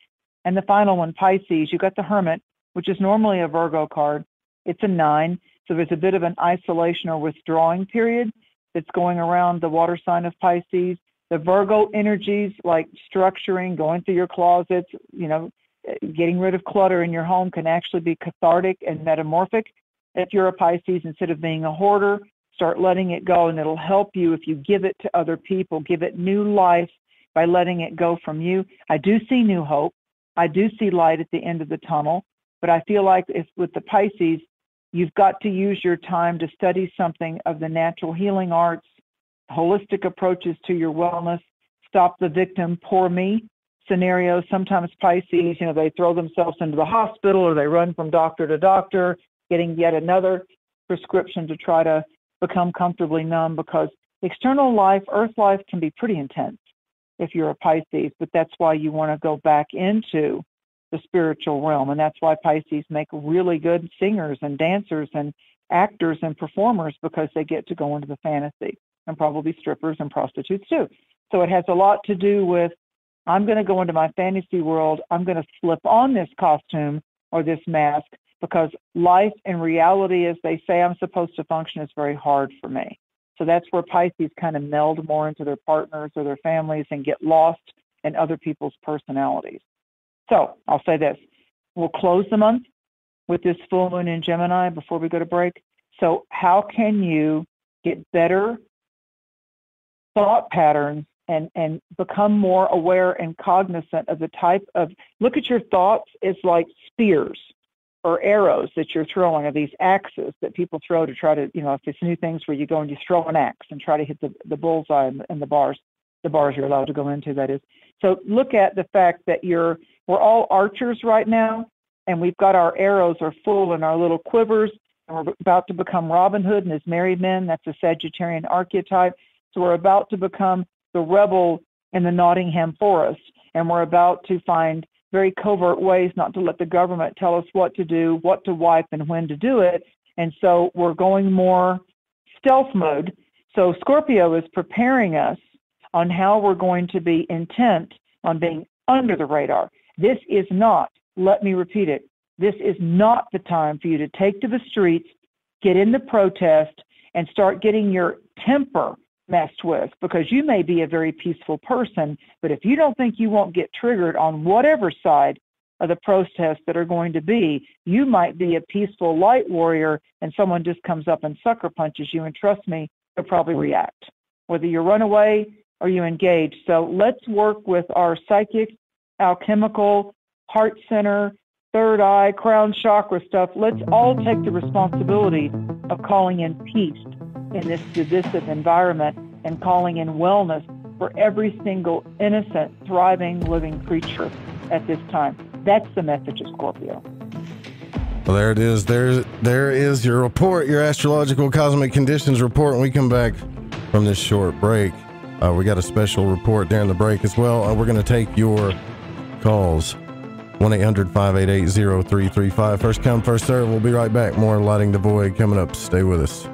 And the final one, Pisces, you got the Hermit, which is normally a Virgo card. It's a 9, so there's a bit of an isolation or withdrawing period that's going around the water sign of Pisces. The Virgo energies, like structuring, going through your closets, getting rid of clutter in your home, can actually be cathartic and metamorphic. If you're a Pisces, instead of being a hoarder, start letting it go, and it'll help you if you give it to other people. Give it new life by letting it go from you. I do see new hope. I do see light at the end of the tunnel, but I feel like with the Pisces, you've got to use your time to study something of the natural healing arts, holistic approaches to your wellness, stop the victim, poor me scenarios. Sometimes Pisces, you know, they throw themselves into the hospital or they run from doctor to doctor, getting yet another prescription to try to become comfortably numb, because external life, earth life, can be pretty intense if you're a Pisces, but that's why you want to go back into the spiritual realm. And that's why Pisces make really good singers and dancers and actors and performers, because they get to go into the fantasy, and probably strippers and prostitutes too. So it has a lot to do with, I'm going to go into my fantasy world. I'm going to slip on this costume or this mask, because life and reality, as they say I'm supposed to function, is very hard for me. So that's where Pisces kind of meld more into their partners or their families and get lost in other people's personalities. So I'll say this, we'll close the month with this full moon in Gemini before we go to break. So how can you get better thought patterns and become more aware and cognizant of the type of, look at your thoughts as like spears or arrows that you're throwing, or these axes that people throw to try to, you know, if it's new things where you go and you throw an axe and try to hit the bullseye and the bars you're allowed to go into, that is. So look at the fact that we're all archers right now, and we've got our arrows are full in our little quivers, and we're about to become Robin Hood and his merry men. That's a Sagittarian archetype. So we're about to become the rebel in the Nottingham Forest, and we're about to find very covert ways not to let the government tell us what to do, what to wipe, and when to do it. And so we're going more stealth mode. So Scorpio is preparing us on how we're going to be intent on being under the radar. This is not, let me repeat it, this is not the time for you to take to the streets, get in the protest, and start getting your temper messed with, because you may be a very peaceful person, but if you don't think you won't get triggered on whatever side of the protests that are going to be, you might be a peaceful light warrior and someone just comes up and sucker punches you, and trust me, they'll probably react, whether you run away or you engage. So let's work with our psychic, alchemical, heart center, third eye, crown chakra stuff. Let's all take the responsibility of calling in peace in this divisive environment and calling in wellness for every single innocent, thriving, living creature at this time. That's the message of Scorpio. Well, there it is. There is your report, your astrological cosmic conditions report. When we come back from this short break, we got a special report during the break as well. We're going to take your calls. 1-800-588-0335. First come, first serve. We'll be right back. More Lighting the Void coming up. Stay with us.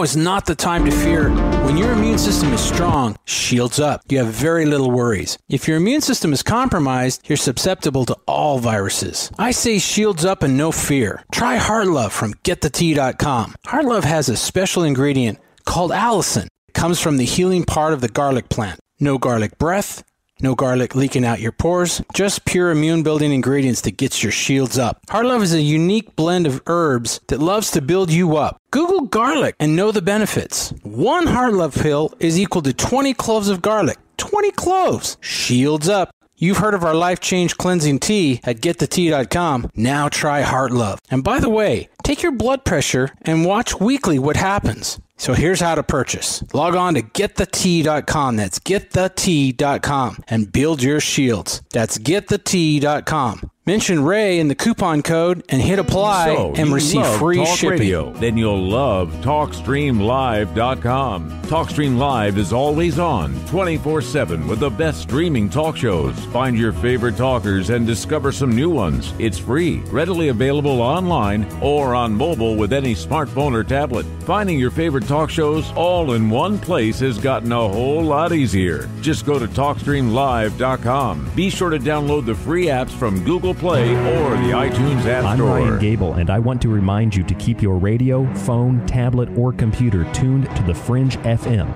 Is not the time to fear. When your immune system is strong, shields up. You have very little worries. If your immune system is compromised, you're susceptible to all viruses. I say shields up and no fear. Try Heart Love from GetTheTea.com. Heart Love has a special ingredient called allicin. It comes from the healing part of the garlic plant. No garlic breath, no garlic leaking out your pores, just pure immune-building ingredients that gets your shields up. Heart Love is a unique blend of herbs that loves to build you up. Google garlic and know the benefits. One Heart Love pill is equal to 20 cloves of garlic. 20 cloves! Shields up. You've heard of our Life Change Cleansing Tea at GetTheTea.com. Now try Heart Love. And by the way, take your blood pressure and watch weekly what happens. So here's how to purchase. Log on to GetTheTea.com. That's GetTheTea.com. And build your shields. That's GetTheTea.com. Mention Ray in the coupon code and hit apply, so and receive free shipping. Radio, then you'll love TalkStreamLive.com. TalkStream Live is always on 24/7 with the best streaming talk shows. Find your favorite talkers and discover some new ones. It's free, readily available online or on mobile with any smartphone or tablet. Finding your favorite talk shows all in one place has gotten a whole lot easier. Just go to TalkStreamLive.com. Be sure to download the free apps from Google Play or the iTunes App Store. I'm Ryan Gable, and I want to remind you to keep your radio, phone, tablet, or computer tuned to the Fringe FM,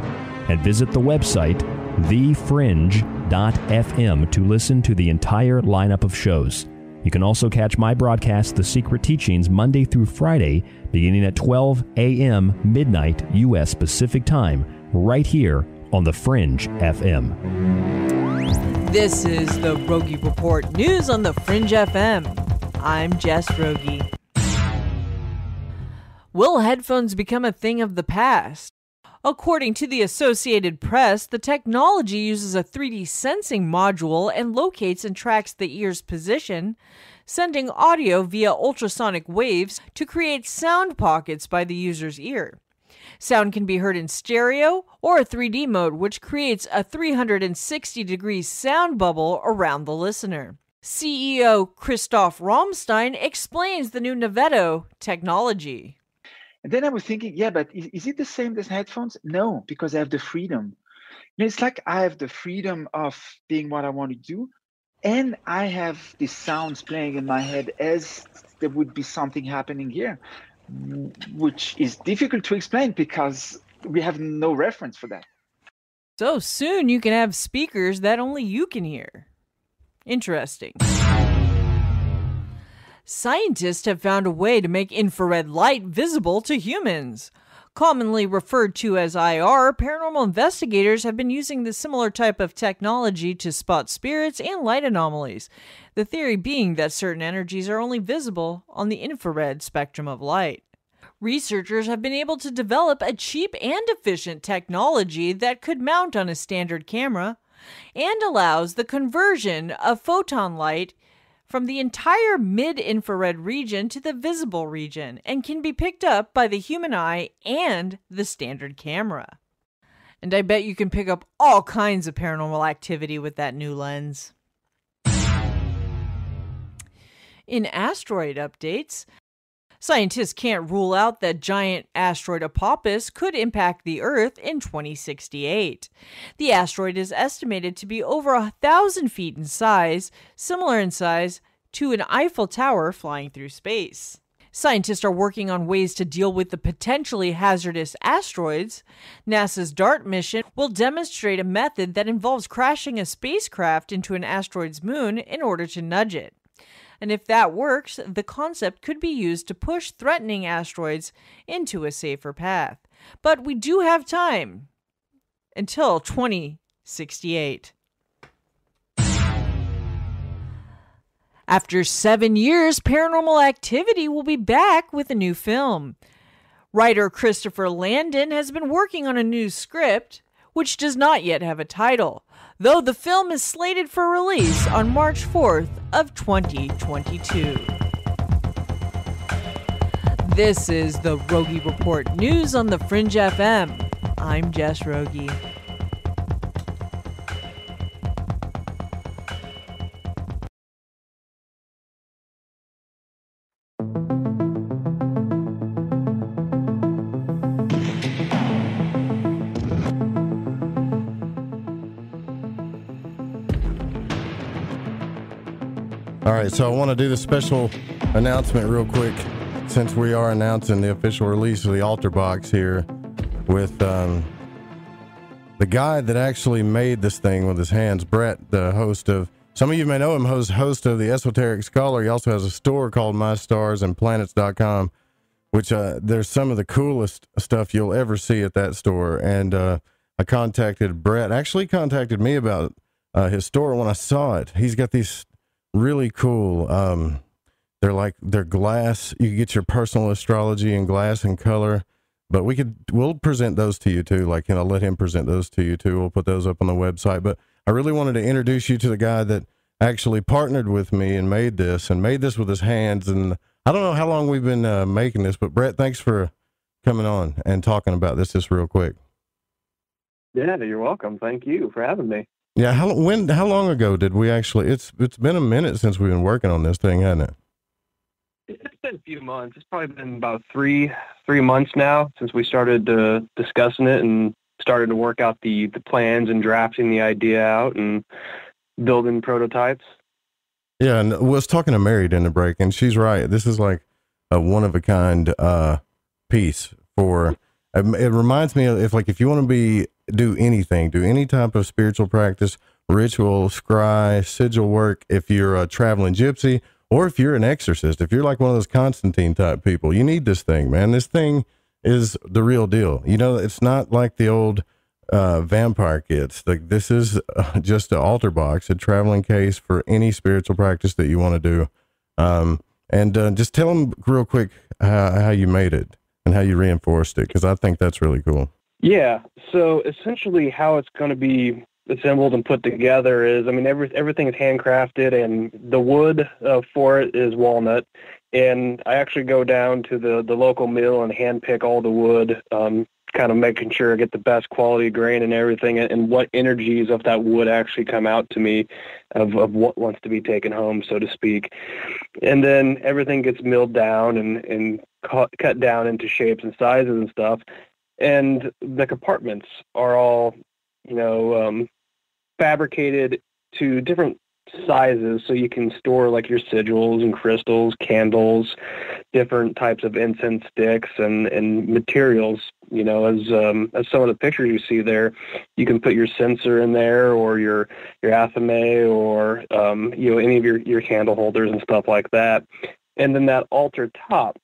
and visit the website thefringe.fm to listen to the entire lineup of shows. You can also catch my broadcast, The Secret Teachings, Monday through Friday, beginning at 12 a.m. midnight U.S. Pacific Time, right here on The Fringe FM. This is the Rogie Report, news on The Fringe FM. I'm Jess Rogie. Will headphones become a thing of the past? According to the Associated Press, the technology uses a 3D sensing module and locates and tracks the ear's position, sending audio via ultrasonic waves to create sound pockets by the user's ear. Sound can be heard in stereo or a 3D mode, which creates a 360-degree sound bubble around the listener. CEO Christoph Romstein explains the new Nevetto technology. And then I was thinking, yeah, but is it the same as headphones? No, because I have the freedom. You know, it's like I have the freedom of being what I want to do, and I have the sounds playing in my head as there would be something happening here, which is difficult to explain because we have no reference for that. So soon you can have speakers that only you can hear. Interesting. Scientists have found a way to make infrared light visible to humans. Commonly referred to as IR, paranormal investigators have been using this similar type of technology to spot spirits and light anomalies, the theory being that certain energies are only visible on the infrared spectrum of light. Researchers have been able to develop a cheap and efficient technology that could mount on a standard camera and allows the conversion of photon light from the entire mid-infrared region to the visible region, and can be picked up by the human eye and the standard camera. And I bet you can pick up all kinds of paranormal activity with that new lens. In asteroid updates, scientists can't rule out that giant asteroid Apophis could impact the Earth in 2068. The asteroid is estimated to be over 1,000 feet in size, similar in size to an Eiffel Tower flying through space. Scientists are working on ways to deal with the potentially hazardous asteroids. NASA's DART mission will demonstrate a method that involves crashing a spacecraft into an asteroid's moon in order to nudge it. And if that works, the concept could be used to push threatening asteroids into a safer path. But we do have time until 2068. After 7 years, Paranormal Activity will be back with a new film. Writer Christopher Landon has been working on a new script, which does not yet have a title, though the film is slated for release on March 4th of 2022. This is the Rogie Report, news on the Fringe FM. I'm Jess Rogie. All right, so I want to do the special announcement real quick, since we are announcing the official release of the Altarbox here with the guy that actually made this thing with his hands, Brett, the host of, some of you may know him, host of the Esoteric Scholar. He also has a store called MyStarsAndPlanets.com, which there's some of the coolest stuff you'll ever see at that store. And I contacted Brett, actually contacted me about his store when I saw it. He's got these really cool, they're glass. You get your personal astrology in glass and color, but we'll present those to you too. Like, you know, let him present those to you too. We'll put those up on the website. But I really wanted to introduce you to the guy that actually partnered with me and made this with his hands. And I don't know how long we've been making this, but Brett, thanks for coming on and talking about this just real quick. Yeah, you're welcome. Thank you for having me. Yeah, how long ago did we actually? It's been a minute since we've been working on this thing, hasn't it? It's been a few months. It's probably been about three months now since we started discussing it and started to work out the plans and drafting the idea out and building prototypes. Yeah, and I was talking to Mary during the break, and she's right. This is like a one-of-a-kind piece for... It reminds me of if you want to do anything, do any type of spiritual practice, ritual, scry, sigil work, if you're a traveling gypsy, or if you're an exorcist, if you're like one of those Constantine type people, you need this thing, man. This thing is the real deal. You know, it's not like the old vampire kits. Like, this is just an altar box, a traveling case for any spiritual practice that you want to do. Just tell them real quick how you made it and how you reinforced it, because I think that's really cool. Yeah, so essentially how it's going to be assembled and put together is, I mean, everything is handcrafted, and the wood for it is walnut, and I actually go down to the local mill and handpick all the wood, kind of making sure I get the best quality grain and everything, and what energies of that wood actually come out to me of what wants to be taken home, so to speak. And then everything gets milled down and cut down into shapes and sizes and stuff, and the compartments are all, you know, fabricated to different sizes, so you can store like your sigils and crystals, candles, different types of incense sticks and materials. You know, as some of the pictures you see there, you can put your censer in there, or your athame, or you know, any of your candle holders and stuff like that. And then that altar top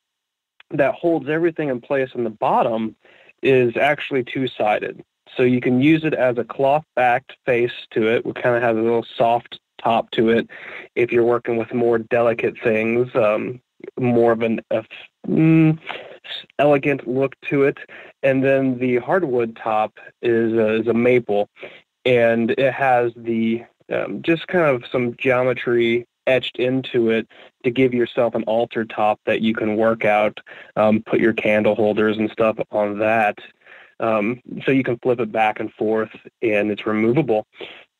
that holds everything in place on the bottom is actually two-sided. So you can use it as a cloth-backed face to it, which kind of has a little soft top to it. If you're working with more delicate things, more of an elegant look to it. And then the hardwood top is a maple, and it has the just kind of some geometry etched into it to give yourself an altar top that you can work out, put your candle holders and stuff on that. So you can flip it back and forth, and it's removable.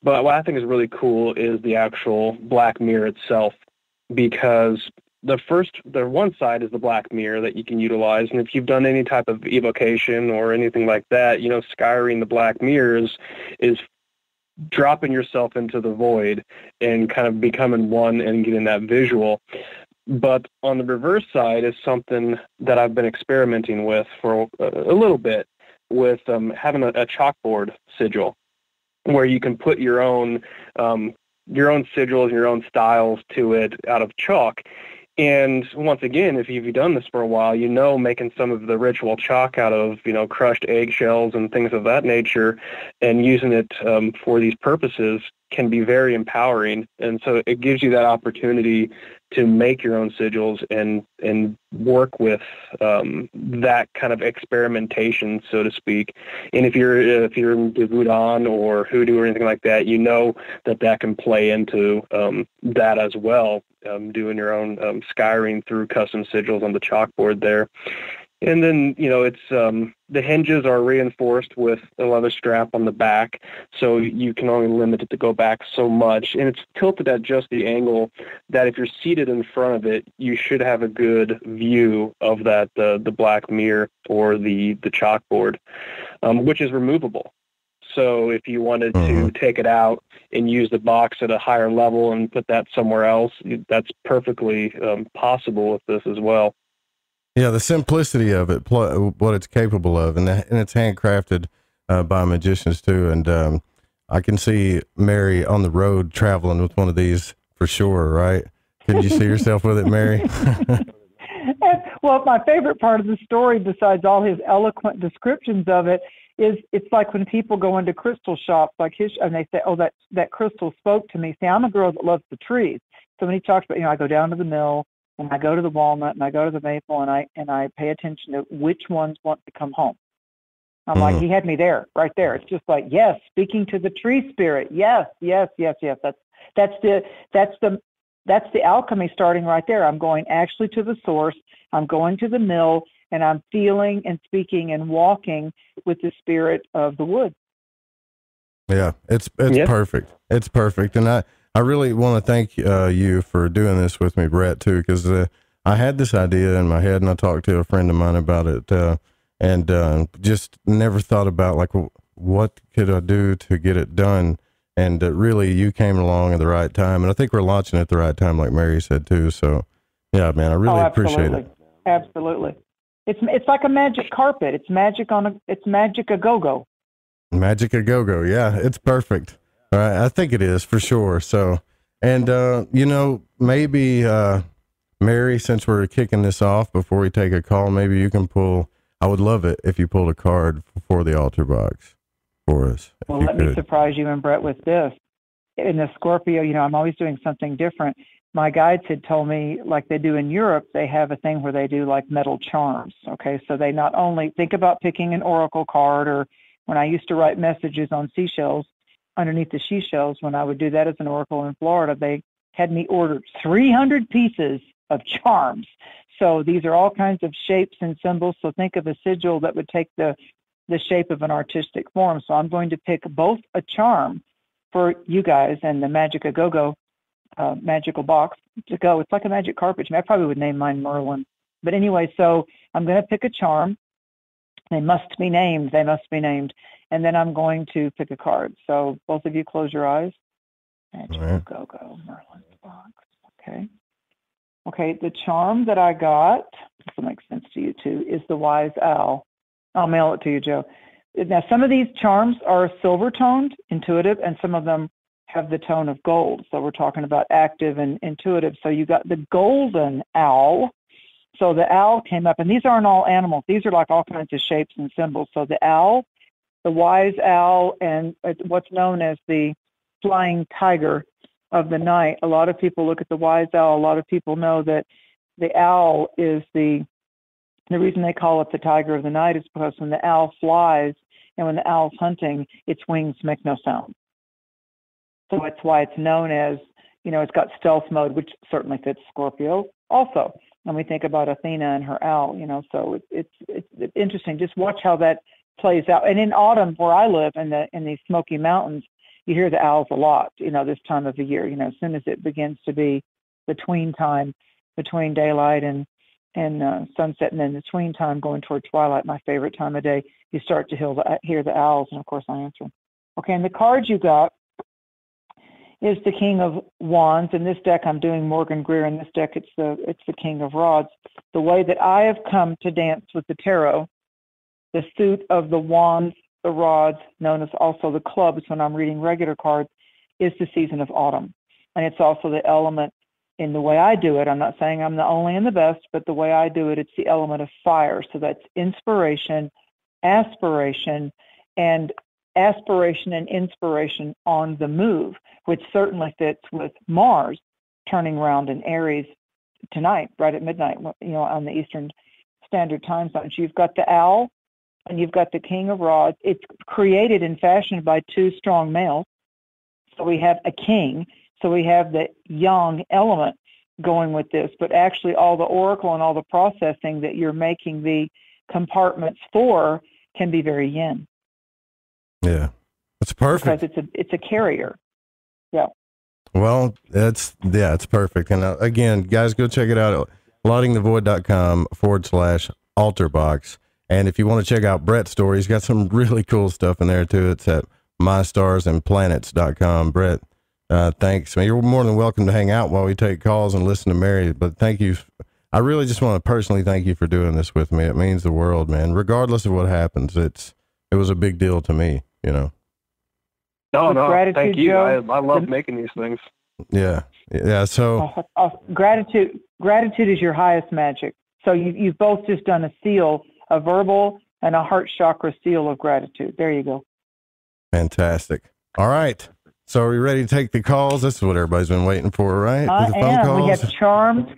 But what I think is really cool is the actual black mirror itself, because the one side is the black mirror that you can utilize. And if you've done any type of evocation or anything like that, you know, scouring the black mirrors is dropping yourself into the void and kind of becoming one and getting that visual. But on the reverse side is something that I've been experimenting with for a little bit, with having a chalkboard sigil, where you can put your own sigils and your own styles to it out of chalk. And once again, if you've done this for a while, you know, making some of the ritual chalk out of, you know, crushed eggshells and things of that nature, and using it for these purposes can be very empowering. And so it gives you that opportunity to make your own sigils and work with that kind of experimentation, so to speak. And if you're into Voodoo or hoodoo or anything like that, you know that can play into that as well, doing your own scouring through custom sigils on the chalkboard there. And then, you know, it's the hinges are reinforced with a leather strap on the back, so you can only limit it to go back so much. And it's tilted at just the angle that if you're seated in front of it, you should have a good view of that the black mirror or the chalkboard, which is removable. So if you wanted to take it out and use the box at a higher level and put that somewhere else, that's perfectly possible with this as well. Yeah, the simplicity of it, what it's capable of, and it's handcrafted by magicians too. And I can see Mary on the road traveling with one of these for sure, right? Could you see yourself with it, Mary? Well, my favorite part of the story, besides all his eloquent descriptions of it, is it's like when people go into crystal shops like his, and they say, oh, that crystal spoke to me. See, I'm a girl that loves the trees. So when he talks about, you know, I go down to the mill, and I go to the walnut, and I go to the maple, and I pay attention to which ones want to come home. I'm like, he had me there, right there. It's just like, yes, speaking to the tree spirit. Yes, yes, yes, yes. That's the alchemy starting right there. I'm going actually to the source. I'm going to the mill, and I'm feeling and speaking and walking with the spirit of the wood. Yeah, it's perfect. It's perfect, and I really want to thank you for doing this with me, Brett, too, because I had this idea in my head, and I talked to a friend of mine about it, and just never thought about, like, what could I do to get it done? And really, you came along at the right time. And I think we're launching at the right time, like Mary said, too. So, yeah, man, I really appreciate it. Absolutely. It's like a magic carpet. It's magic on a, it's magic a go-go. Magic a go-go. Yeah, it's perfect. All right. I think it is for sure. So, and, you know, maybe, Mary, since we're kicking this off before we take a call, maybe you can pull, I would love it if you pulled a card for the altar box for us. Well, let me surprise you and Brett with this. In the Scorpio, you know, I'm always doing something different. My guides had told me, like they do in Europe, they have a thing where they do like metal charms. Okay, so they not only think about picking an oracle card, or when I used to write messages on seashells, underneath the seashells, when I would do that as an oracle in Florida, they had me order 300 pieces of charms. So these are all kinds of shapes and symbols. So think of a sigil that would take the shape of an artistic form. So I'm going to pick both a charm for you guys and the Magic A Go-Go magical box to go. It's like a magic carpet. I probably would name mine Merlin. But anyway, so I'm going to pick a charm. They must be named. They must be named. And then I'm going to pick a card. So both of you close your eyes. Magic Go-Go, Merlin box. Okay. Okay, the charm that I got, this will make sense to you too, is the Wise Owl. I'll mail it to you, Joe. Now, some of these charms are silver-toned, intuitive, and some of them have the tone of gold. So we're talking about active and intuitive. So you got the golden owl. So the owl came up, and these aren't all animals. These are like all kinds of shapes and symbols. So the owl, the wise owl, and what's known as the flying tiger of the night. A lot of people look at the wise owl. A lot of people know that the owl is the reason they call it the tiger of the night is because when the owl flies and when the owl's hunting, its wings make no sound. So that's why it's known as, you know, it's got stealth mode, which certainly fits Scorpio also. When we think about Athena and her owl, you know, so it's interesting. Just watch how that plays out. And in autumn where I live in the Smoky Mountains, you hear the owls a lot, you know, this time of the year, you know, as soon as it begins to be between time, between daylight and sunset, and then the tween time going toward twilight, my favorite time of day, you start to hear the owls, and of course I answer them. Okay, and the card you got is the King of Wands. In this deck, I'm doing Morgan Greer. In this deck, it's the King of Rods. The way that I have come to dance with the tarot, the suit of the wands, the rods, known as also the clubs when I'm reading regular cards, is the season of autumn. And it's also the element in the way I do it. I'm not saying I'm the only and the best, but the way I do it, it's the element of fire. So that's inspiration, aspiration and inspiration on the move, which certainly fits with Mars turning around in Aries tonight, right at midnight, you know, on the Eastern Standard Time Zone. So you've got the owl, and you've got the King of Rods. It's created and fashioned by two strong males. So we have a king. So we have the yang element going with this. But actually all the oracle and all the processing that you're making the compartments for can be very yin. Yeah, that's perfect. Because it's a carrier. Yeah. Well, it's perfect. And again, guys, go check it out at lightingthevoid.com/altarbox. And if you want to check out Brett's story, he's got some really cool stuff in there, too. It's at MyStarsAndPlanets.com. Brett, thanks. I mean, you're more than welcome to hang out while we take calls and listen to Mary. But thank you. I really just want to personally thank you for doing this with me. It means the world, man. Regardless of what happens, it was a big deal to me, you know. No, thank you. I love making these things. Yeah. Yeah, so... Gratitude is your highest magic. So you've both just done a seal... a verbal and a heart chakra seal of gratitude. There you go. Fantastic. All right. So are we ready to take the calls? This is what everybody's been waiting for, right? I am. We have charms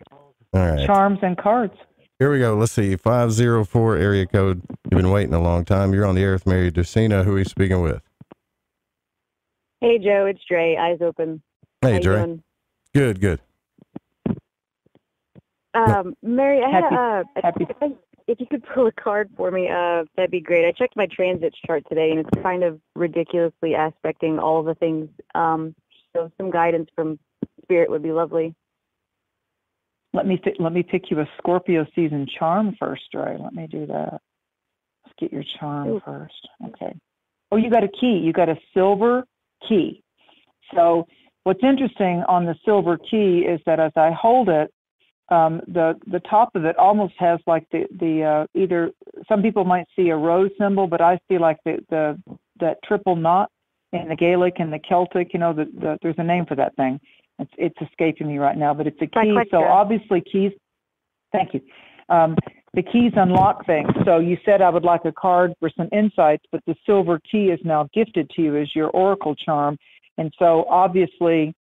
and cards. Here we go. Let's see. 504 area code. You've been waiting a long time. You're on the air with Mary Dusina. Who are you speaking with? Hey, Joe. It's Dre. Eyes open. Hey, Dre. Good, good. Mary, I had if you could pull a card for me, that'd be great. I checked my transits chart today, and it's kind of ridiculously aspecting all the things. So some guidance from Spirit would be lovely. Let me pick you a Scorpio season charm first, Dre. Let me do that. Let's get your charm first. Okay. Oh, you got a key. You got a silver key. So what's interesting on the silver key is that as I hold it, the top of it almost has like the either, some people might see a rose symbol, but I see like that triple knot in the Gaelic and the Celtic, you know, there's a name for that thing. It's escaping me right now, but it's a key. So obviously keys, thank you. The keys unlock things. So you said I would like a card for some insights, but the silver key is now gifted to you as your oracle charm. And so obviously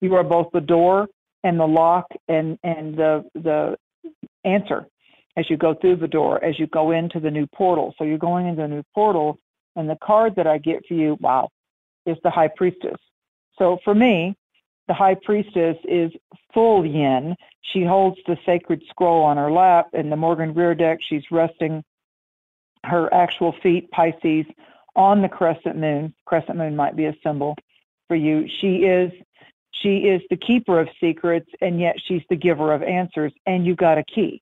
you are both the door and the lock and the answer as you go through the door, as you go into the new portal. So you're going into a new portal, and the card that I get for you, wow, is the High Priestess. So for me, the High Priestess is full yin. She holds the sacred scroll on her lap. In the Morgan Greer deck, she's resting her actual feet, Pisces, on the crescent moon. Crescent moon might be a symbol for you. She is the keeper of secrets, and yet she's the giver of answers, and you got a key.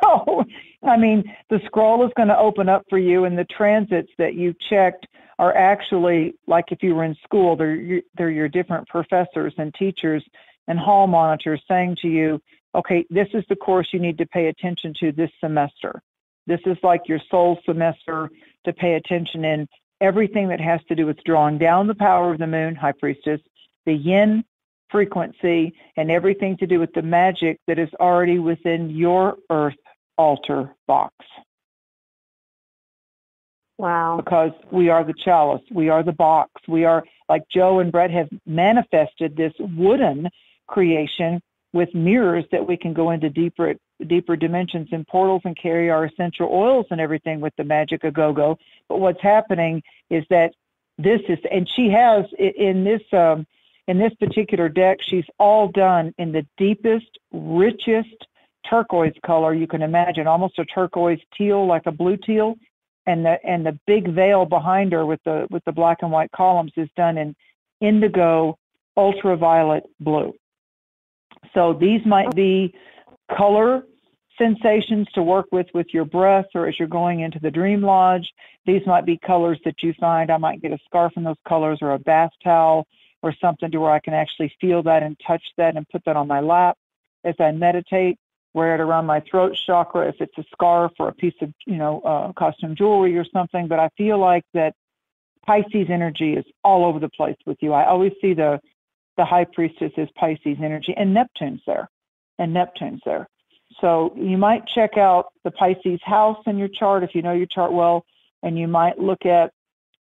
So, I mean, the scroll is going to open up for you, and the transits that you checked are actually, like if you were in school, they're your different professors and teachers and hall monitors saying to you, okay, this is the course you need to pay attention to this semester. This is like your soul semester to pay attention in. Everything that has to do with drawing down the power of the moon, High Priestess, the yin frequency, and everything to do with the magic that is already within your earth altar box. Wow. Because we are the chalice, we are the box, we are, like Joe and Brett have manifested this wooden creation with mirrors that we can go into deeper dimensions and portals and carry our essential oils and everything with the magic of go-go. But what's happening is that this is, and she has in this particular deck, she's all done in the deepest, richest turquoise color you can imagine, almost a turquoise teal, like a blue teal. And the big veil behind her with the black and white columns is done in indigo, ultraviolet blue. So these might be color sensations to work with your breath or as you're going into the dream lodge. These might be colors that you find. I might get a scarf in those colors or a bath towel or something to where I can actually feel that and touch that and put that on my lap as I meditate. Wear it around my throat chakra if it's a scarf or a piece of, you know, costume jewelry or something. But I feel like that Pisces energy is all over the place with you. I always see the High Priestess as Pisces energy, and Neptune's there, So you might check out the Pisces house in your chart if you know your chart well, and you might look at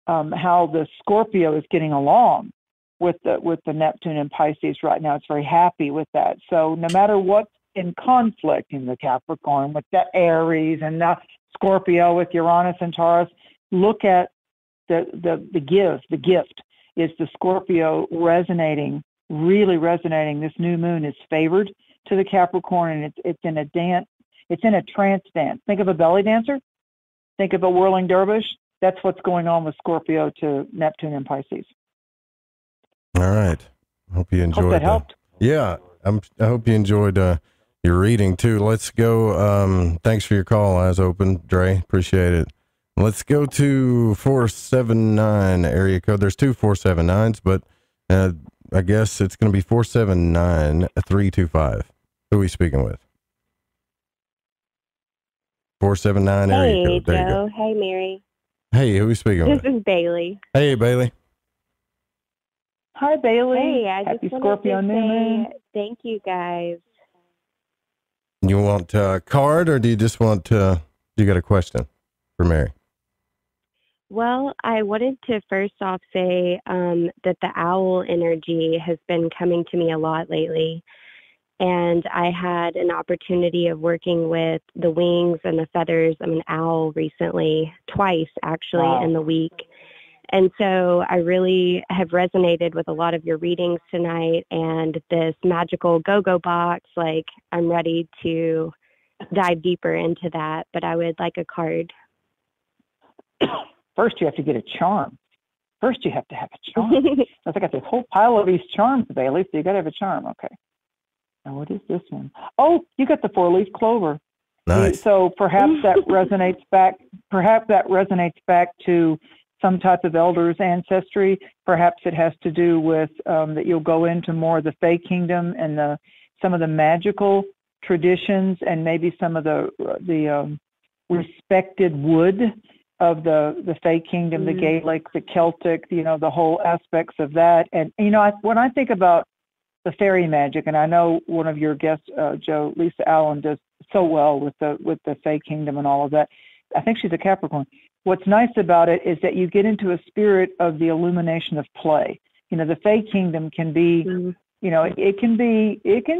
how the Scorpio is getting along with the Neptune and Pisces right now. It's very happy with that. So no matter what. In conflict in the Capricorn with the Aries and the Scorpio with Uranus and Taurus, look at the give. The gift is the Scorpio resonating. This new moon is favored to the Capricorn, and it's in a dance. It's in a trance dance. Think of a belly dancer. Think of a whirling dervish. That's what's going on with Scorpio to Neptune and Pisces. All right. Hope you enjoyed. Hope that helped. Yeah, I hope you enjoyed. Your reading too. Let's go. Thanks for your call. Eyes open, Dre. Appreciate it. Let's go to 479 area code. There's two 479s, but I guess it's going to be 479-325. Who are we speaking with? 479 area code. There Joe. You go. Hey, Mary. Hey, who are we speaking with? This is Bailey. Hey, Bailey. Hi, Bailey. Hey, I Happy just Scorpio wanted to Moon. Say thank you, guys. You want a card, or do you just want to, you got a question for Mary? Well, I wanted to first off say that the owl energy has been coming to me a lot lately. And I had an opportunity of working with the wings and the feathers. I'm an owl recently, twice actually in the week. And so I really have resonated with a lot of your readings tonight and this magical go-go box. Like, I'm ready to dive deeper into that, but I would like a card. First, you have to get a charm. First, you have to have a charm. I got this whole pile of these charms, Bailey, so you got to have a charm. Okay. Now, what is this one? Oh, you got the four-leaf clover. Nice. So perhaps that resonates back to some type of elder's ancestry. Perhaps it has to do with that you'll go into more of the Fae Kingdom and some of the magical traditions, and maybe some of the respected wood of the Fae Kingdom, the Gaelic, the Celtic, the whole aspects of that. And, when I think about the fairy magic, and I know one of your guests, Joe, Lisa Allen, does so well with the Fae Kingdom and all of that. I think she's a Capricorn. What's nice about it is that you get into a spirit of the illumination of play. The Fae Kingdom can be, it can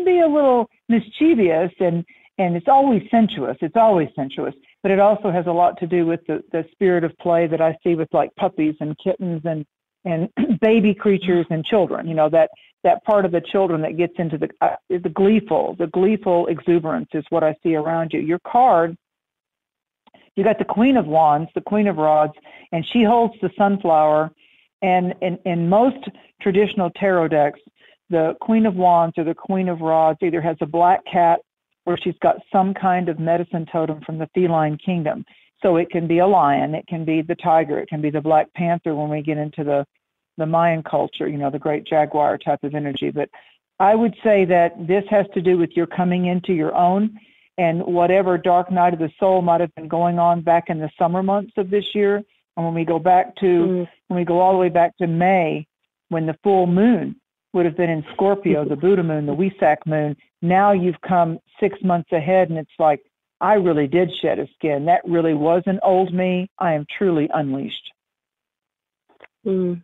be a little mischievous, and it's always sensuous. But it also has a lot to do with the spirit of play that I see with like puppies and kittens and baby creatures and children. That part of the children that gets into the gleeful exuberance is what I see around you. Your card, you got the Queen of Wands, the Queen of Rods, and she holds the sunflower. And in most traditional tarot decks, the Queen of Wands or the Queen of Rods either has a black cat or she's got some kind of medicine totem from the feline kingdom. So it can be a lion, it can be the tiger, it can be the Black Panther when we get into the Mayan culture, the great jaguar type of energy. But I would say that this has to do with your coming into your own, and whatever dark night of the soul might have been going on back in the summer months of this year. And when we go back to, when we go all the way back to May, when the full moon would have been in Scorpio, the Buddha moon, the Wisak moon, now you've come 6 months ahead, and it's like, I really did shed a skin. That really was an old me. I am truly unleashed. Thank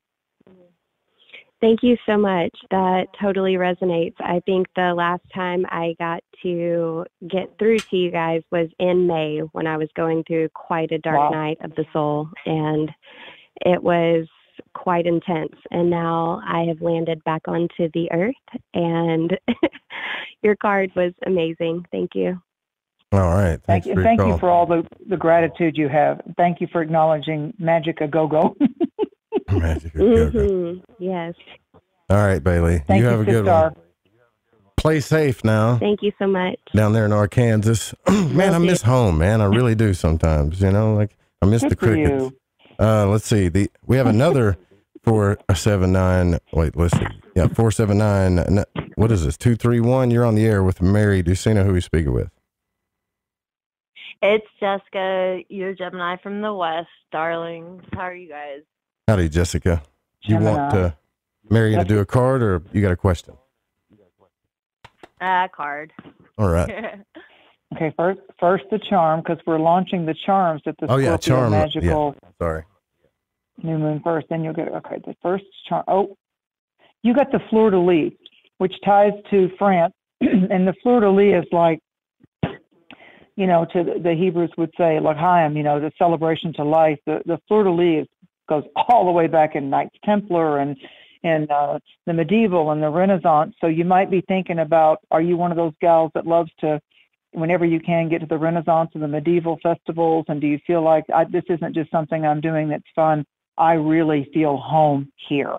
you so much. That totally resonates. I think the last time I got to get through to you guys was in May, when I was going through quite a dark night of the soul, and it was quite intense. And now I have landed back onto the earth, and your card was amazing. Thank you. All right. Thank you for all the gratitude you have. Thank you for acknowledging Magic A Go-Go. Magic A Go-Go. Yes. All right, Bailey. Thank you. Have a good one. Play safe now. Thank you so much. Down there in Arkansas. Man, I miss home, man. I really do sometimes, like I miss the crickets. Let's see. We have another 479. Wait, listen. Yeah, 479. What is this? 231. You're on the air with Mary Dusina. Who are you speaking with? It's Jessica. You're Gemini from the West, darling. How are you guys? Howdy, Jessica. Gemini. You want Mary to do a card, or you got a question? Card. All right. Okay, first the charm, because we're launching the charms at the Scorpio Magical New Moon first. Then you'll get the first charm. Oh, you got the fleur-de-lis, which ties to France, and the fleur-de-lis is like, to the Hebrews would say l'chaim, the celebration to life. The fleur-de-lis goes all the way back in Knights Templar and the medieval and the Renaissance. So you might be thinking about, are you one of those gals that loves to, whenever you can, get to the Renaissance and the medieval festivals? And do you feel like this isn't just something I'm doing that's fun? I really feel home here.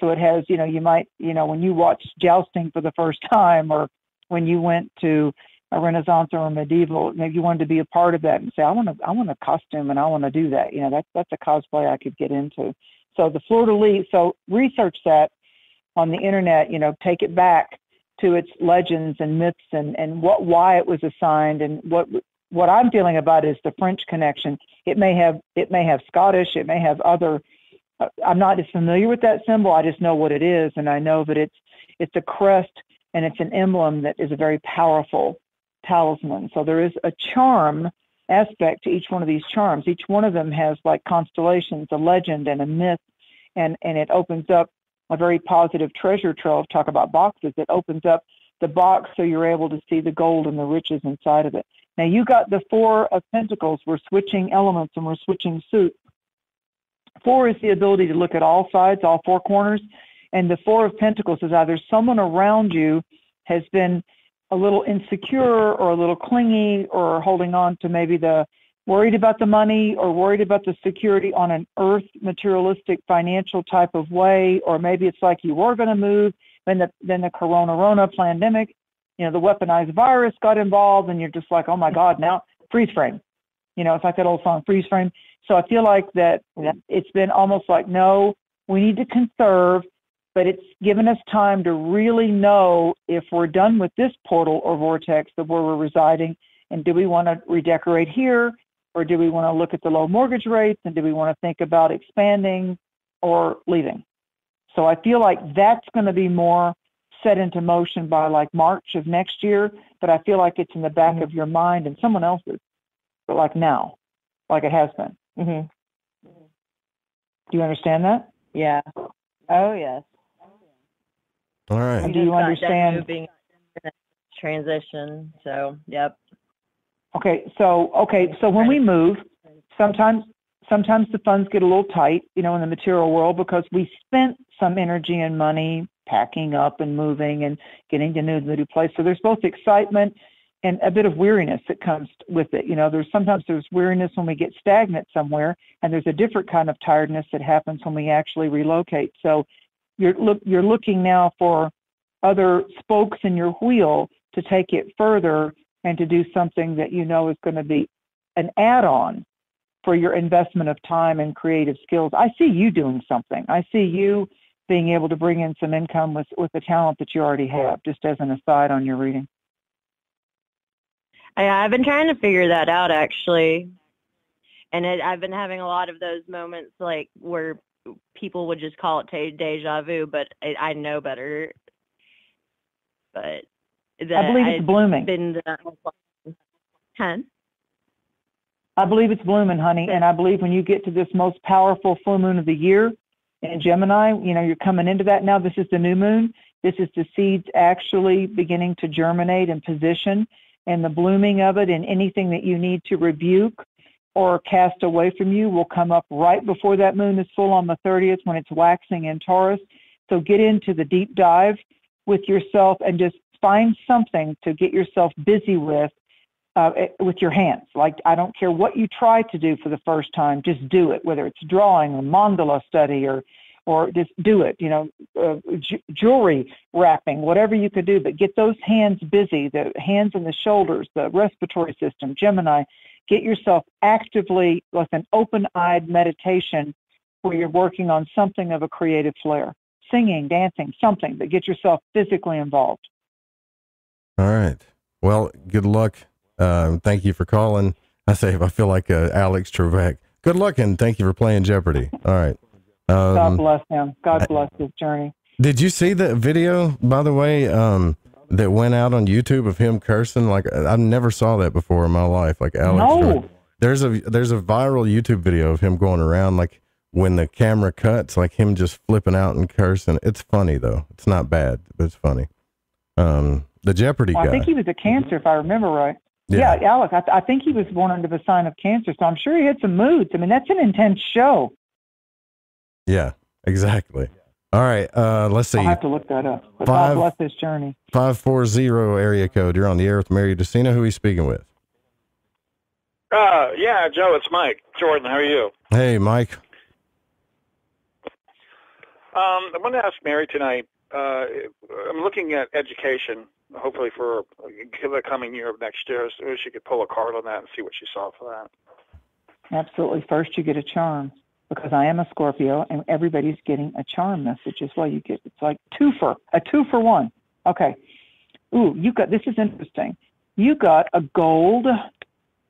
So it has, you might, when you watched jousting for the first time, or when you went to a Renaissance or a medieval, maybe you wanted to be a part of that and say, I want a costume and I want to do that. That's a cosplay I could get into. So the fleur-de-lis, so research that on the internet, take it back to its legends and myths and why it was assigned, and what I'm feeling about is the French connection. It may have Scottish, it may have other. I'm not as familiar with that symbol. I just know what it is, and I know that it's a crest and it's an emblem that is a very powerful talisman. So there is a charm aspect to each one of these charms. Each one of them has like constellations, a legend, and a myth, and it opens up a very positive treasure trove. Talk about boxes. It opens up the box so you're able to see the gold and the riches inside of it. Now you got the Four of Pentacles. We're switching elements and we're switching suits. Four is the ability to look at all sides, all four corners. And the Four of Pentacles is either someone around you has been a little insecure or a little clingy or holding on to maybe the worried about the money or worried about the security on an earth materialistic financial type of way, or maybe it's like you were going to move, then the corona pandemic, the weaponized virus got involved, and you're just like, oh my God, now freeze frame. You know, it's like that old song, Freeze Frame. So I feel like that it's been almost like, no, we need to conserve, but it's given us time to really know if we're done with this portal or vortex of where we're residing, and do we want to redecorate here, or do we want to look at the low mortgage rates, and do we want to think about expanding or leaving? So I feel like that's going to be more set into motion by like March of next year, but I feel like it's in the back of your mind and someone else's, but like now, like it has been. Do you understand that? Yeah. Oh, yes. All right. Do you understand? Transition. So, yep. Okay. So when we move, sometimes the funds get a little tight, you know, in the material world, because we spent some energy and money packing up and moving and getting to the new place. So there's both excitement and a bit of weariness that comes with it. You know, there's weariness when we get stagnant somewhere, and there's a different kind of tiredness that happens when we actually relocate. So you're looking now for other spokes in your wheel to take it further and to do something that you know is going to be an add-on for your investment of time and creative skills. I see you doing something. I see you being able to bring in some income with the talent that you already have, just as an aside on your reading. I've been trying to figure that out, actually. And I've been having a lot of those moments, like, where people would just call it deja vu, but I know better. But I believe it's blooming. I believe it's blooming, honey. And I believe when you get to this most powerful full moon of the year in Gemini, you know, you're coming into that now. This is the new moon. This is the seeds actually beginning to germinate and position, and the blooming of it, and anything that you need to rebuke or cast away from you will come up right before that moon is full on the 30th, when it's waxing in Taurus. So get into the deep dive with yourself and just find something to get yourself busy with your hands. Like, I don't care what you try to do for the first time, just do it, whether it's drawing or mandala study or just do it, you know, jewelry wrapping, whatever you could do, but get those hands busy, the hands and the shoulders, the respiratory system, Gemini. Get yourself actively with an open-eyed meditation where you're working on something of a creative flair, singing, dancing, something, but get yourself physically involved. All right. Well, good luck. Thank you for calling. I feel like Alex Trebek. Good luck, and thank you for playing Jeopardy. All right. God bless him. God bless his journey. Did you see that video, by the way, that went out on YouTube of him cursing? Like, I never saw that before in my life. Like, Alex, no. There's a viral YouTube video of him going around, like, when the camera cuts, like him just flipping out and cursing. It's funny, though. It's not bad, but it's funny. The Jeopardy guy. I think he was a Cancer, if I remember right. Yeah, Alex, I think he was born under the sign of Cancer, so I'm sure he had some moods. I mean, that's an intense show. Yeah, exactly. All right, let's see. I'll have to look that up. But God bless this journey. 540 area code. You're on the air with Mary Dusina. Who are you speaking with? Yeah, Joe, it's Mike. Jordan, how are you? Hey, Mike. I want to ask Mary tonight. I'm looking at education, hopefully for the coming year of next year. So she could pull a card on that and see what she saw for that. Absolutely. First, you get a charm, because I am a Scorpio, and everybody's getting a charm message as well. You get, it's like a two for one. Okay. Ooh, this is interesting. You got a gold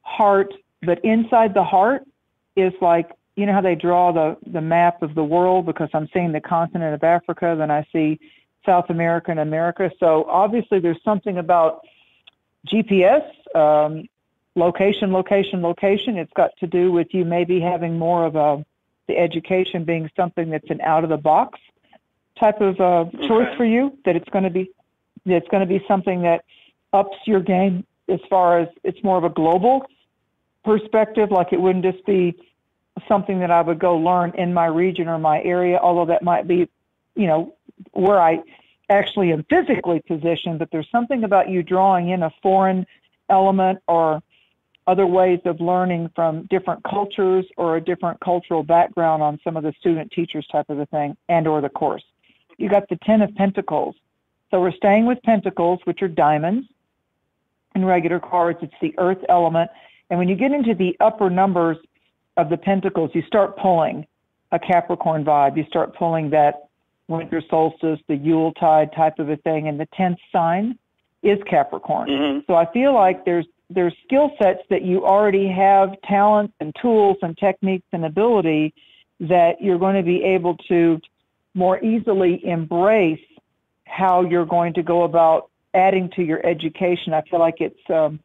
heart, but inside the heart is like, you know how they draw the map of the world, because I'm seeing the continent of Africa, then I see South America and America. So obviously there's something about GPS, location. It's got to do with you maybe having more of the education being something that's an out-of-the-box type of choice for you, that it's going to be something that ups your game as far as it's more of a global perspective. Like, it wouldn't just be something that I would go learn in my region or my area, although that might be, you know, where I actually am physically positioned, but there's something about you drawing in a foreign element or other ways of learning from different cultures or a different cultural background on some of the student teachers type of a thing, and or the course. You got the 10 of Pentacles. So we're staying with Pentacles, which are diamonds. In regular cards, it's the earth element. And when you get into the upper numbers of the pentacles, you start pulling a Capricorn vibe. You start pulling that winter solstice, the Yuletide type of a thing, and the 10th sign is Capricorn. Mm-hmm. So I feel like there's skill sets that you already have, talents and tools and techniques and ability that you're going to be able to more easily embrace how you're going to go about adding to your education. I feel like it's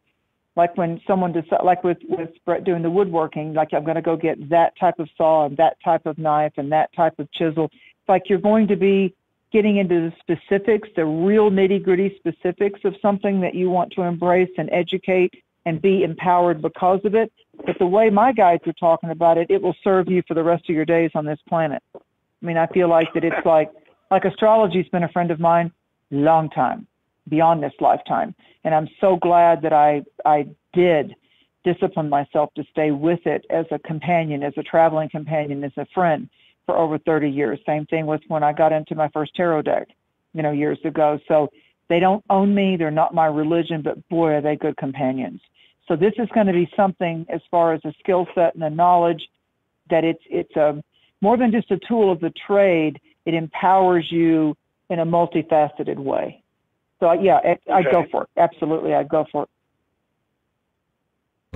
like when someone decides, like with Brett doing the woodworking, like I'm going to go get that type of saw and that type of knife and that type of chisel. It's like you're going to be getting into the specifics, the real nitty-gritty specifics of something that you want to embrace and educate and be empowered because of it. But the way my guides are talking about it, it will serve you for the rest of your days on this planet. I mean, I feel like that it's like astrology's been a friend of mine long time, beyond this lifetime. And I'm so glad that I did discipline myself to stay with it as a companion, as a traveling companion, as a friend for over 30 years. Same thing with when I got into my first tarot deck, you know, years ago. So they don't own me. They're not my religion, but boy, are they good companions. So this is going to be something as far as a skill set and a knowledge that it's a more than just a tool of the trade. It empowers you in a multifaceted way. So yeah, I'd go for it. Absolutely, I'd go for it.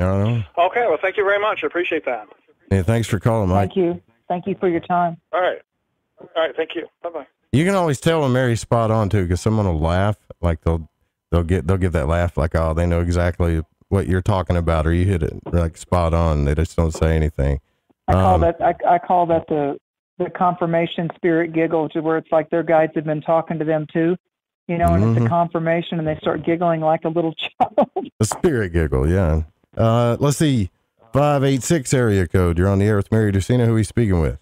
Okay, well, thank you very much. I appreciate that. Hey, thanks for calling, Mike. Thank you. Thank you for your time. All right. All right, thank you. Bye-bye. You can always tell when Mary's spot on, too, because someone will laugh. Like, they'll give that laugh like, oh, they know exactly what you're talking about, or you hit it, like, spot on. They just don't say anything. I call that the confirmation spirit giggle, to where it's like their guides have been talking to them, too. You know, and it's a confirmation, and they start giggling like a little child. A spirit giggle, yeah. Let's see, 586 area code. You're on the air with Mary Dusina. Who are we speaking with?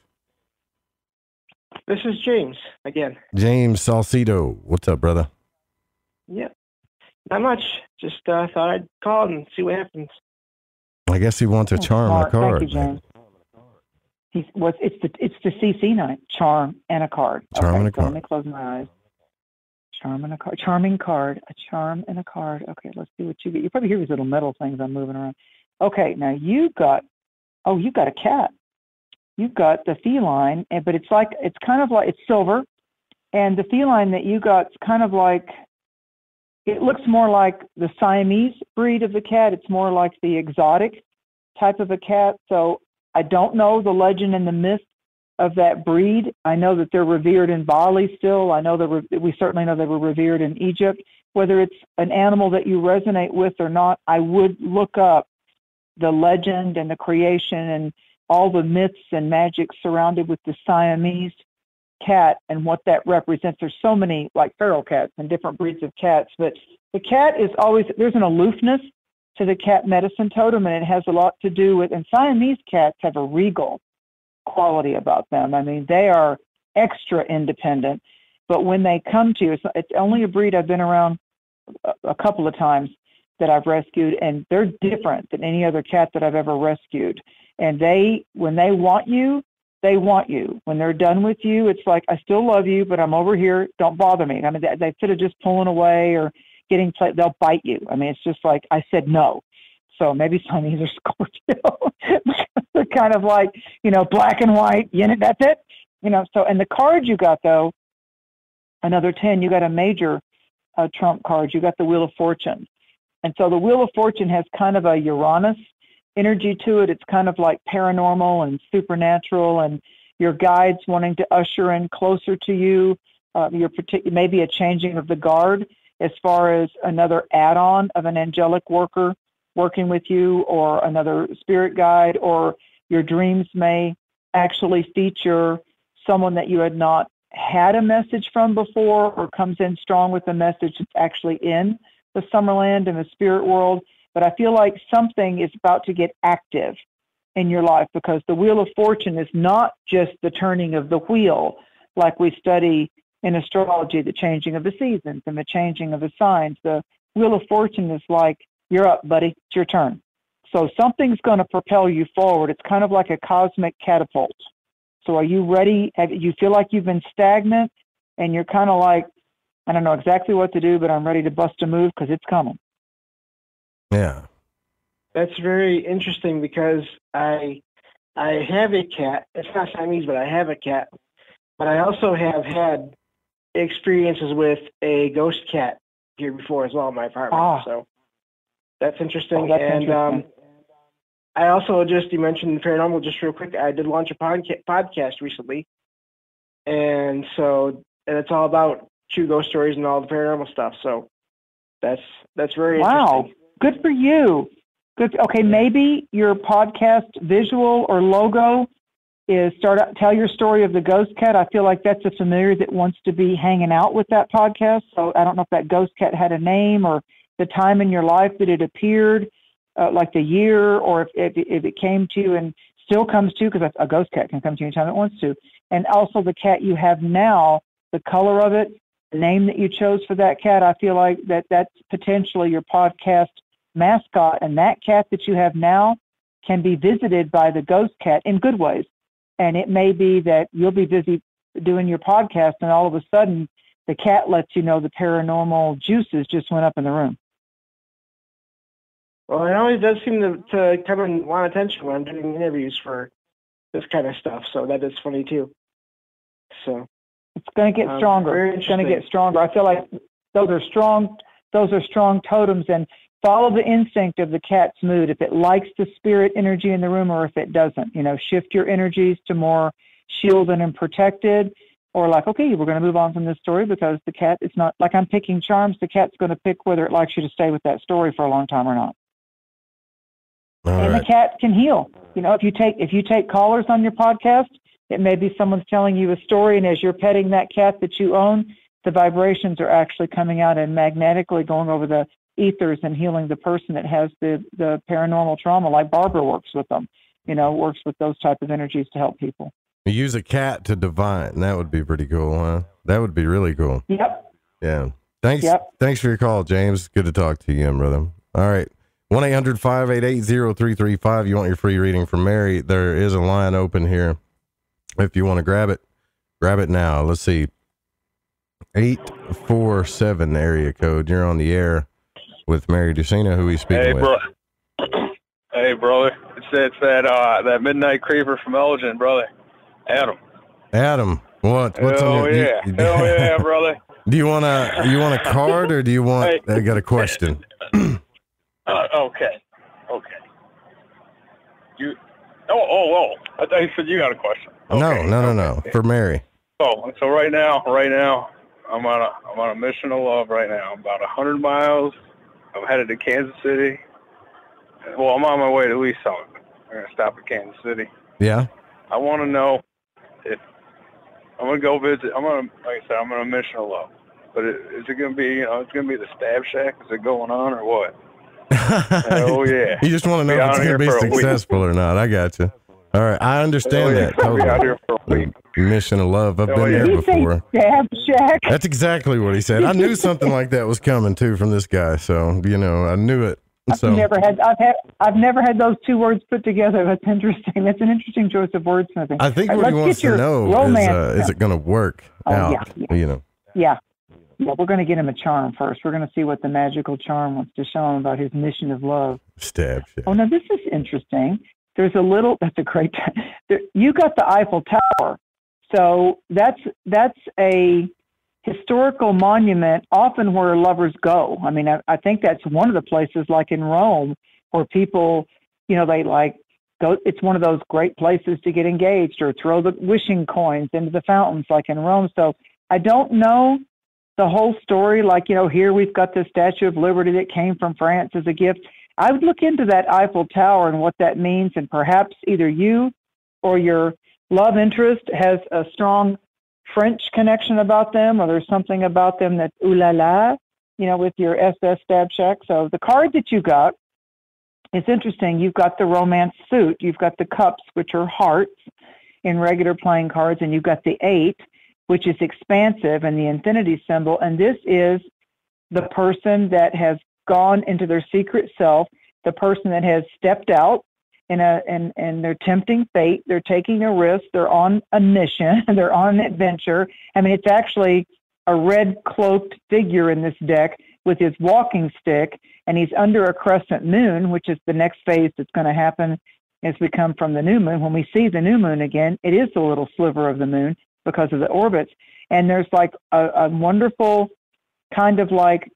This is James again. James Salcido. What's up, brother? Yeah, not much. Just thought I'd call and see what happens. I guess he wants a charm and a card. Thank you, James. It's the CC night. Charm and a card. Charm and a card. Let me close my eyes. Charm and a card. Charming card. A charm and a card. Okay, let's see what you get. You probably hear these little metal things I'm moving around. Okay, now you got a cat. You've got the feline, but it's kind of like it's silver, and the feline that you got's kind of like, it looks more like the Siamese breed of the cat. It's more like the exotic type of a cat. So I don't know the legend and the myth of that breed. I know that they're revered in Bali still. I know that we certainly know they were revered in Egypt. Whether it's an animal that you resonate with or not, I would look up the legend and the creation and all the myths and magic surrounded with the Siamese cat and what that represents. There's so many, like feral cats and different breeds of cats, but the cat is always, there's an aloofness to the cat medicine totem, and it has a lot to do with, and Siamese cats have a regal quality about them. I mean, they are extra independent, but when they come to you, it's only a breed I've been around a couple of times that I've rescued, and they're different than any other cat that I've ever rescued. And when they want you, they want you. When they're done with you, it's like, I still love you, but I'm over here. Don't bother me. I mean, they could have just pulling away or getting played. They'll bite you. I mean, it's just like, I said no. So maybe Siamese or Scorpio. They're kind of like, you know, black and white. You know, that's it. You know, so, and the card you got, though, another 10, you got a major trump card. You got the Wheel of Fortune. And so the Wheel of Fortune has kind of a Uranus energy to it. It's kind of like paranormal and supernatural, and your guides wanting to usher in closer to you, maybe a changing of the guard as far as another add-on of an angelic worker working with you, or another spirit guide, or your dreams may actually feature someone that you had not had a message from before, or comes in strong with a message that's actually in the Summerland and the spirit world. But I feel like something is about to get active in your life, because the Wheel of Fortune is not just the turning of the wheel like we study in astrology, the changing of the seasons and the changing of the signs. The Wheel of Fortune is like, you're up, buddy. It's your turn. So something's going to propel you forward. It's kind of like a cosmic catapult. So are you ready? You feel like you've been stagnant, and you're kind of like, I don't know exactly what to do, but I'm ready to bust a move because it's coming. Yeah. That's very interesting because I have a cat. It's not Siamese, but I have a cat. But I also have had experiences with a ghost cat here before as well in my apartment. Ah. So that's interesting. Oh, that's interesting. I also you mentioned paranormal just real quick. I did launch a podcast recently. And so it's all about true ghost stories and all the paranormal stuff. So that's very interesting. Wow. Good for you. Good. Okay, maybe your podcast visual or logo is tell your story of the ghost cat. I feel like that's a familiar that wants to be hanging out with that podcast. So I don't know if that ghost cat had a name or the time in your life that it appeared, like the year, or if it came to you and still comes to you, because a ghost cat can come to you anytime it wants to. And also the cat you have now, the color of it, the name that you chose for that cat. I feel like that's potentially your podcast mascot, and that cat that you have now can be visited by the ghost cat in good ways. And it may be that you'll be busy doing your podcast and all of a sudden the cat lets you know the paranormal juices just went up in the room. Well, it always does seem to come and want attention when I'm doing interviews for this kind of stuff, so that is funny too. So it's going to get stronger. It's going to get stronger. I feel like those are strong totems, and follow the instinct of the cat's mood. If it likes the spirit energy in the room or if it doesn't, shift your energies to more shielded and protected, or like, okay, we're going to move on from this story because the cat, it's not like I'm picking charms. The cat's going to pick whether it likes you to stay with that story for a long time or not. The cat can heal. If you take callers on your podcast, it may be someone's telling you a story, and as you're petting that cat that you own, the vibrations are actually coming out and magnetically going over the ethers and healing the person that has the paranormal trauma, like Barbara works with them, works with those type of energies to help people. You use a cat to divine. That would be pretty cool, huh? That would be really cool. Yep. Yeah. Thanks. Yep. Thanks for your call, James. Good to talk to you, brother. All right. 1-800-588-0335. You want your free reading from Mary. There is a line open here. If you want to grab it now. Let's see. 847 area code. You're on the air with Mary Dusina, who he's speaking with. Hey, brother. It's that midnight creeper from Elgin, brother. Adam. Adam, what? What's on your... Yeah. Hell yeah, brother. Do you want a card, or do you want... Hey. I got a question. Okay. You... Oh. I thought you said you got a question. Okay. No. For Mary. So right now, I'm on a mission of love right now. I'm about 100 miles. I'm headed to Kansas City. Well, I'm on my way to Lee Summit. I'm going to stop at Kansas City. Yeah. I want to know if I'm going to go visit. I'm on a mission of love. But is it going to be, it's going to be the stab shack? Is it going on or what? Oh, yeah. You just want to know if it's going to be successful or not. I got you. All right. I understand that. Totally. Out here for a week. Mission of love. I've been there before. Stab shack. That's exactly what he said. I knew something like that was coming too from this guy. So I knew it. So. I've never had those two words put together. That's interesting. That's an interesting choice of wordsmithing. I think what he wants to know is it going to work out? Yeah. Well, we're going to get him a charm first. We're going to see what the magical charm wants to show him about his mission of love. Stab shack. Oh, now this is interesting. There's a little. That's a great. You got the Eiffel Tower. So that's a historical monument, often where lovers go. I mean, I think that's one of the places, like in Rome, where people, they like go. It's one of those great places to get engaged or throw the wishing coins into the fountains, like in Rome. So I don't know the whole story. Like, here we've got the Statue of Liberty that came from France as a gift. I would look into that Eiffel Tower and what that means, and perhaps either you or your love interest has a strong French connection about them, or there's something about them that's ooh la la, with your SS stab shack. So the card that you got is interesting. You've got the romance suit. You've got the cups, which are hearts in regular playing cards, and you've got the 8, which is expansive, and the infinity symbol. And this is the person that has gone into their secret self, the person that has stepped out, and they're tempting fate, they're taking a risk, they're on a mission, they're on an adventure. I mean, it's actually a red-cloaked figure in this deck with his walking stick, and he's under a crescent moon, which is the next phase that's going to happen as we come from the new moon. When we see the new moon again, it is a little sliver of the moon because of the orbits. And there's like a wonderful kind of like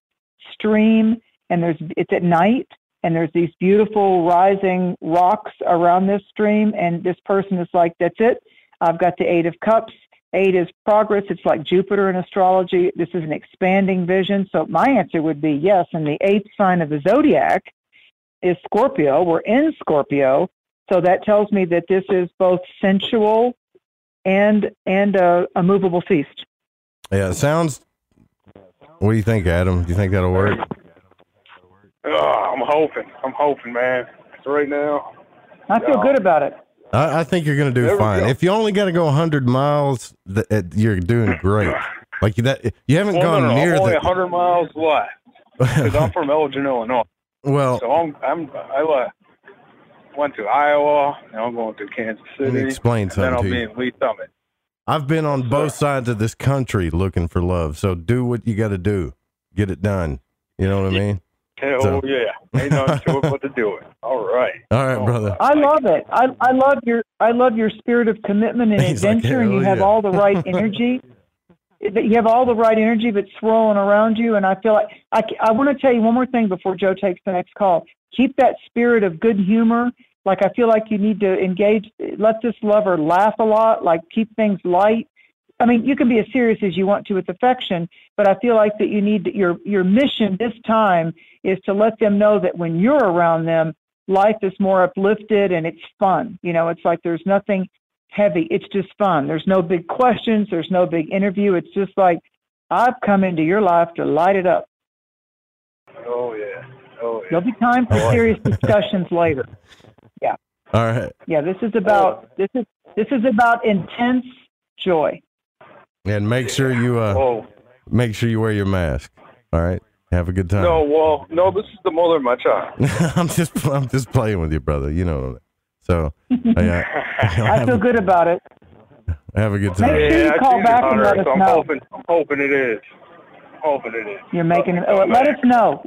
stream, and it's at night, and there's these beautiful rising rocks around this stream. And this person is like, that's it. I've got the Eight of Cups. Eight is progress. It's like Jupiter in astrology. This is an expanding vision. So my answer would be yes. And the eighth sign of the zodiac is Scorpio. We're in Scorpio. So that tells me that this is both sensual and a movable feast. Yeah, it sounds. What do you think, Adam? Do you think that'll work? I'm hoping, man. So right now, I feel good about it. I think you're going to do fine. Go. If you only got to go 100 miles, you're doing great. Like that, you haven't gone near only 100 miles. Why? Because I'm from Elgin, Illinois. Well, so I went to Iowa, and I'm going to Kansas City. Explain something. Then I'll be in Lee Summit. I've been on both sides of this country looking for love. So do what you got to do. Get it done. You know what I mean? Hell so. Yeah. Ain't no choice but to do it. All right, brother. I love it. I love your spirit of commitment and adventure, and you have all the right energy. That's swirling around you, and I feel like I want to tell you one more thing before Joe takes the next call. Keep that spirit of good humor. Like, I feel like you need to engage, let this lover laugh a lot, like keep things light. I mean, you can be as serious as you want to with affection, but I feel like that you need your mission this time is to let them know that when you're around them, life is more uplifted and it's fun. You know, it's like there's nothing heavy. It's just fun. There's no big questions. There's no big interview. It's just like, I've come into your life to light it up. Oh yeah. There'll be time for serious discussions later. Yeah. All right. Yeah. This is about intense joy. And make sure you wear your mask. All right. Have a good time. No, this is the mother of my child. I'm just playing with you, brother. You know. So I feel good about it. Have a good time. Make sure you call back and let us know. I'm hoping it is. You're making it. Let us know.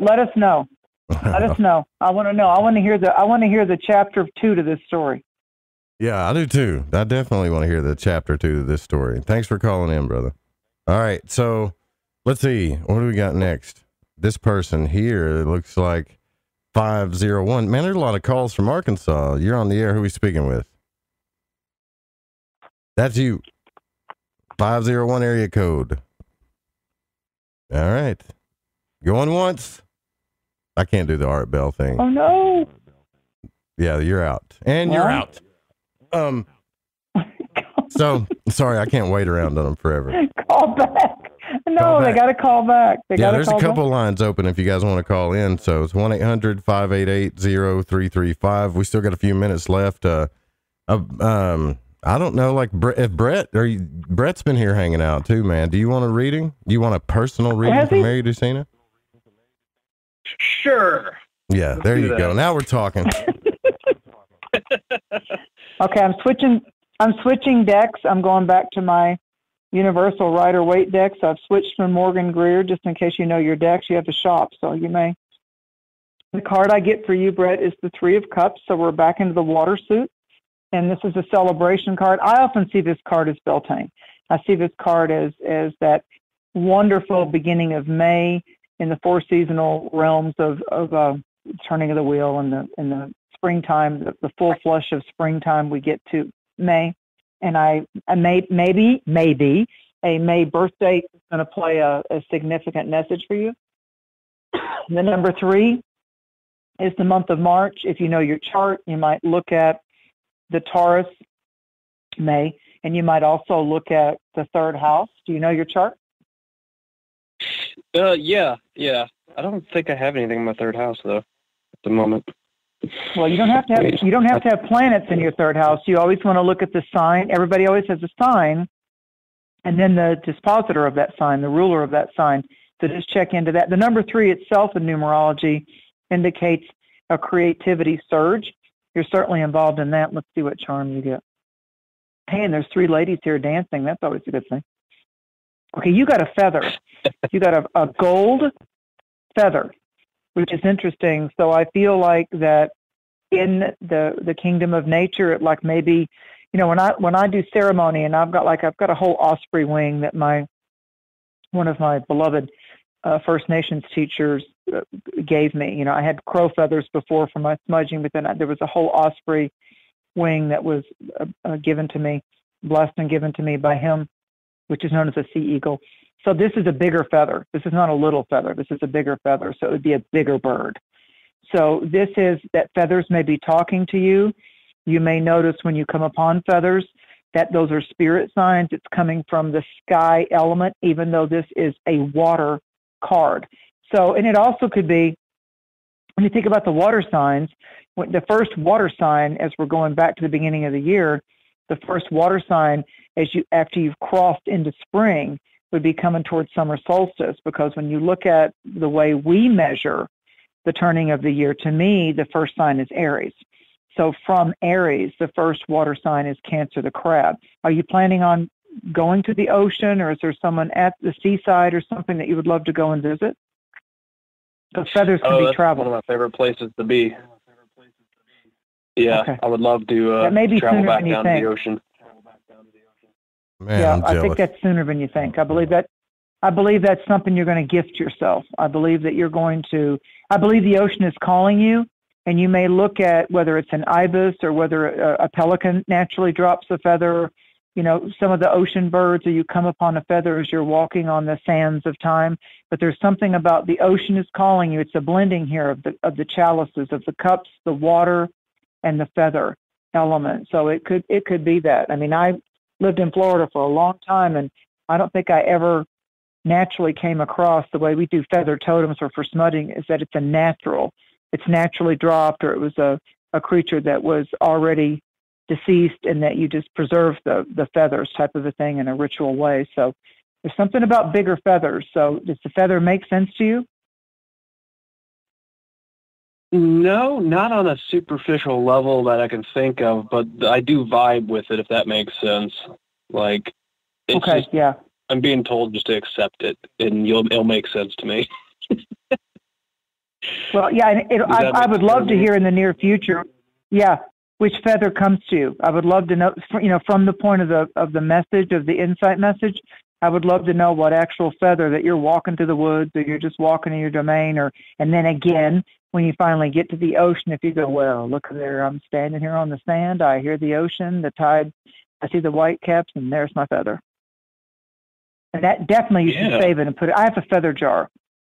I want to know. I want to hear the chapter 2 to this story. Yeah, I do too. I definitely want to hear the chapter 2 to this story. Thanks for calling in, brother. All right, so let's see. What do we got next? This person here looks like 501. Man, there's a lot of calls from Arkansas. You're on the air. Who are we speaking with? That's you. 501 area code. All right. Going once. I can't do the Art Bell thing. Oh, no. Yeah, you're out. And you're out. So, sorry, I can't wait around on them forever. Call back. They got to call back. There's a couple lines open if you guys want to call in. So, it's 1-800-588-0335. We still got a few minutes left. I don't know, like, if Brett's been here hanging out, too, man. Do you want a reading? Do you want a personal reading from Mary Dusina? Sure. Yeah, there you go. Now we're talking. Okay, I'm switching decks. I'm going back to my Universal Rider Waite decks. I've switched from Morgan Greer, just in case you know your decks. You have to shop, so you may. The card I get for you, Brett, is the 3 of Cups, so we're back into the water suit. And this is a celebration card. I often see this card as Beltane. I see this card as that wonderful beginning of May, in the four seasonal realms of turning of the wheel in the springtime, the full flush of springtime, we get to May. And I may, maybe a May birthday is going to play a significant message for you. The number 3 is the month of March. If you know your chart, you might look at the Taurus May, and you might also look at the third house. Do you know your chart? Yeah. I don't think I have anything in my third house though, at the moment. Well, you don't have to have planets in your third house. You always want to look at the sign. Everybody always has a sign, and then the dispositor of that sign, the ruler of that sign. So just check into that. The number 3 itself in numerology indicates a creativity surge. You're certainly involved in that. Let's see what charm you get. Hey, and there's 3 ladies here dancing. That's always a good thing. Okay, you got a feather. You got a gold feather, which is interesting. So I feel like that in the kingdom of nature, it like maybe, you know, when I do ceremony and I've got a whole osprey wing that one of my beloved First Nations teachers gave me. You know, I had crow feathers before for my smudging, but then there was a whole osprey wing that was given to me, blessed and given to me by him, which is known as a sea eagle. So this is a bigger feather. This is not a little feather. This is a bigger feather. So it would be a bigger bird. So this is that feathers may be talking to you. You may notice when you come upon feathers that those are spirit signs. It's coming from the sky element, even though this is a water card. So, and it also could be, when you think about the water signs, when the first water sign, as we're going back to the beginning of the year, the first water sign after you've crossed into spring would be coming towards summer solstice, because when you look at the way we measure the turning of the year, to me, the first sign is Aries. So from Aries, the first water sign is Cancer, the crab. Are you planning on going to the ocean, or is there someone at the seaside or something that you would love to go and visit? Because feathers can be traveled. One of my favorite places to be. Yeah, okay. I would love to travel back down to the ocean. Man, yeah, I think that's sooner than you think. I believe that's something you're going to gift yourself. I believe the ocean is calling you, and you may look at whether it's an ibis or whether a pelican naturally drops a feather, you know, some of the ocean birds, or you come upon a feather as you're walking on the sands of time. But there's something about the ocean is calling you. It's a blending here of the chalices, of the cups, the water, and the feather element. So it could be that. I mean, I lived in Florida for a long time, and I don't think I ever naturally came across the way we do feather totems or for smudging, is that it's naturally dropped, or it was a creature that was already deceased, and that you just preserve the feathers type of a thing in a ritual way. So there's something about bigger feathers. So does the feather make sense to you? No, not on a superficial level that I can think of, but I do vibe with it, if that makes sense. Like, it's okay, just, yeah. I'm being told just to accept it, and it'll make sense to me. Well, yeah, I would love to hear in the near future, yeah, which feather comes to you. I would love to know, you know, from the point of the message, of the insight message, I would love to know what actual feather that you're walking through the woods, or you're just walking in your domain, or, and then again, when you finally get to the ocean, if you go, well, look there, I'm standing here on the sand, I hear the ocean, the tide, I see the white caps, and there's my feather. And that definitely, you should save it and put it. I have a feather jar.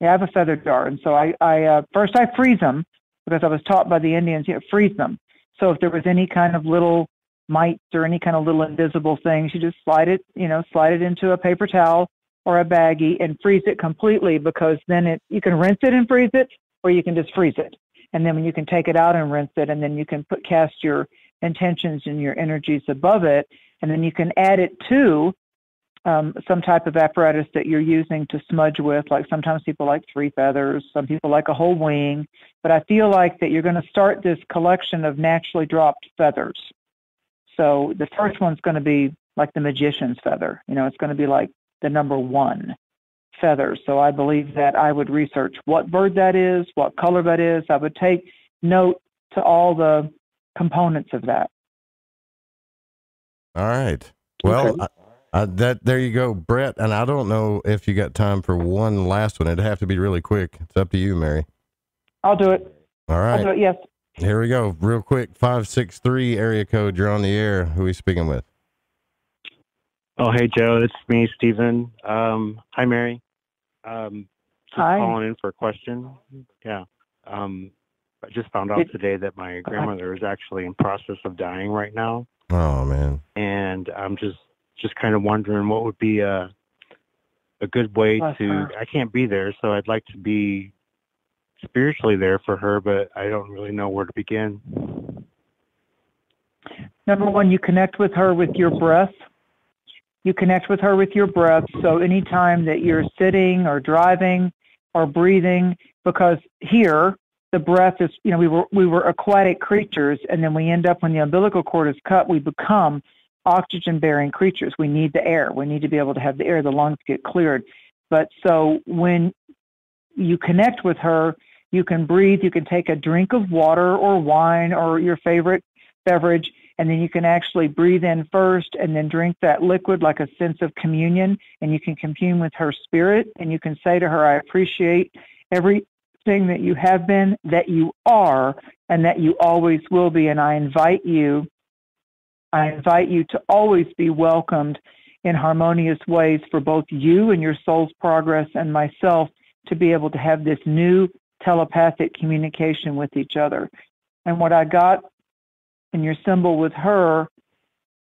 Yeah, I have a feather jar. And so I first I freeze them, because I was taught by the Indians, you know, freeze them. So if there was any kind of little mites or any kind of little invisible things, you just slide it into a paper towel or a baggie and freeze it completely, because then you can rinse it and freeze it, or you can just freeze it. And then when you can take it out and rinse it, and then you can cast your intentions and your energies above it, and then you can add it to some type of apparatus that you're using to smudge with. Like, sometimes people like three feathers, some people like a whole wing, but I feel like that you're going to start this collection of naturally dropped feathers. So the first one's going to be like the magician's feather. You know, it's going to be like the number one feather. So I believe that I would research what bird that is, what color that is. I would take note to all the components of that. All right. Well, okay. There you go, Brett. And I don't know if you got time for one last one. It'd have to be really quick. It's up to you, Mary. I'll do it. All right. I'll do it, yes. Here we go. Real quick, 563 area code. You're on the air. Who are you speaking with? Oh, hey, Joe. It's me, Stephen. Hi, Mary. Hi. Calling in for a question. Yeah. I just found out today that my grandmother is actually in process of dying right now. Oh, man. And I'm just kind of wondering what would be a good way to... I can't be there, so I'd like to be spiritually there for her, but I don't really know where to begin. Number one, you connect with her with your breath. You connect with her with your breath. So anytime that you're sitting or driving or breathing, because here the breath is, you know, we were aquatic creatures, and then we end up, when the umbilical cord is cut, we become oxygen-bearing creatures. We need the air. We need to be able to have the air. The lungs get cleared. But so when you connect with her, you can breathe, you can take a drink of water or wine or your favorite beverage, and then you can actually breathe in first and then drink that liquid like a sense of communion, and you can commune with her spirit, and you can say to her, I appreciate everything that you have been, that you are, and that you always will be, and I invite you to always be welcomed in harmonious ways for both you and your soul's progress and myself to be able to have this new telepathic communication with each other. And what I got in your symbol with her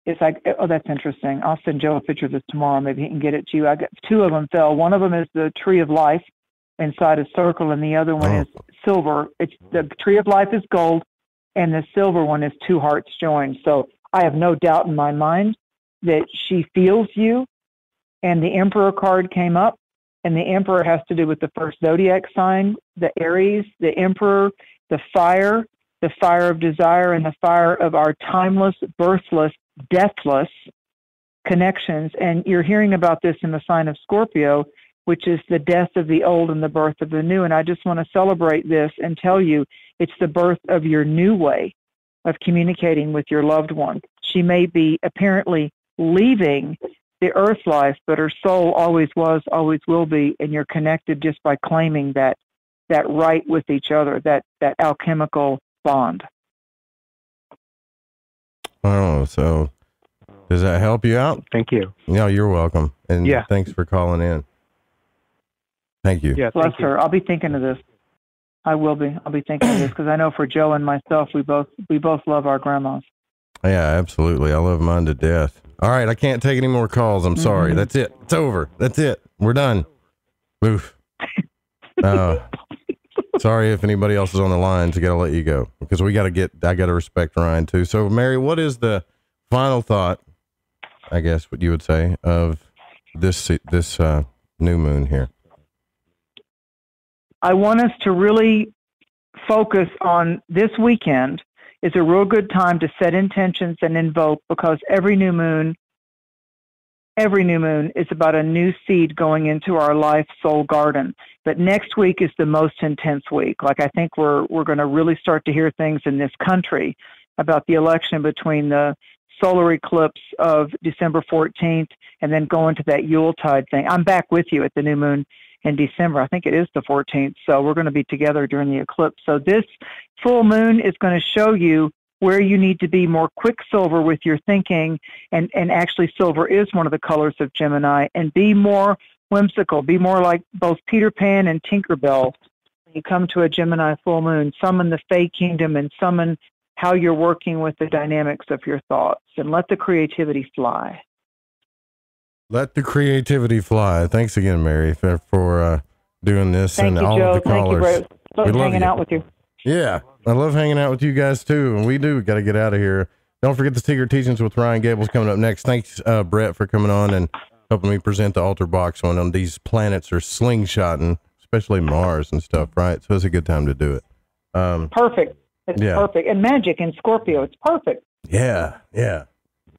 is like, oh, that's interesting. I'll send Joe a picture of this tomorrow. Maybe he can get it to you. I got two of them fell. One of them is the tree of life inside a circle, and the other one is silver. It's the tree of life is gold, and the silver one is two hearts joined. So I have no doubt in my mind that she feels you, and the Emperor card came up, and the Emperor has to do with the first zodiac sign, the Aries, the Emperor, the fire of desire, and the fire of our timeless, birthless, deathless connections. And you're hearing about this in the sign of Scorpio, which is the death of the old and the birth of the new. And I just want to celebrate this and tell you it's the birth of your new way of communicating with your loved one. She may be apparently leaving the earth life, but her soul always was, always will be, and you're connected just by claiming that right with each other, that alchemical bond. Oh, so does that help you out? Thank you. No, you're welcome. And thanks for calling in. Thank you. Yeah, bless her. I'll be thinking of this. I will be. I'll be thinking of this because I know for Joe and myself, we both love our grandmas. Yeah, absolutely. I love mine to death. All right, I can't take any more calls. I'm sorry. That's it. It's over. That's it. We're done. Oof. Sorry if anybody else is on the lines. I got to let you go because I got to respect Ryan too. So, Mary, what is the final thought, I guess, what you would say, of this new moon here? I want us to really focus on this weekend. It's a real good time to set intentions and invoke, because every new moon is about a new seed going into our life soul garden. But next week is the most intense week. Like, I think we're going to really start to hear things in this country about the election between the solar eclipse of December 14th and then going to that Yuletide thing. I'm back with you at the new moon in December. I think it is the 14th. So we're going to be together during the eclipse. So this full moon is going to show you where you need to be more quicksilver with your thinking. And actually silver is one of the colors of Gemini, and be more whimsical, be more like both Peter Pan and Tinkerbell. When you come to a Gemini full moon, summon the Fae Kingdom and summon how you're working with the dynamics of your thoughts, and let the creativity fly. Let the creativity fly. Thanks again, Mary, for doing this. Thank and you, all Joe. Of the callers. Thank you, Brett. Love hanging out with you. Yeah, I love hanging out with you guys, too. And we got to get out of here. Don't forget The Secret Teachings with Ryan Gables coming up next. Thanks, Brett, for coming on and helping me present the altar box one. On these planets are slingshotting, especially Mars and stuff, right? So it's a good time to do it. Perfect. It's perfect. And magic in Scorpio. It's perfect. Yeah, yeah.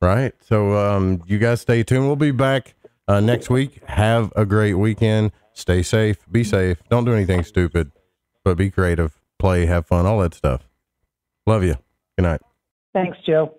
Right. So you guys stay tuned. We'll be back next week. Have a great weekend. Stay safe. Be safe. Don't do anything stupid, but be creative. Play. Have fun. All that stuff. Love you. Good night. Thanks, Joe.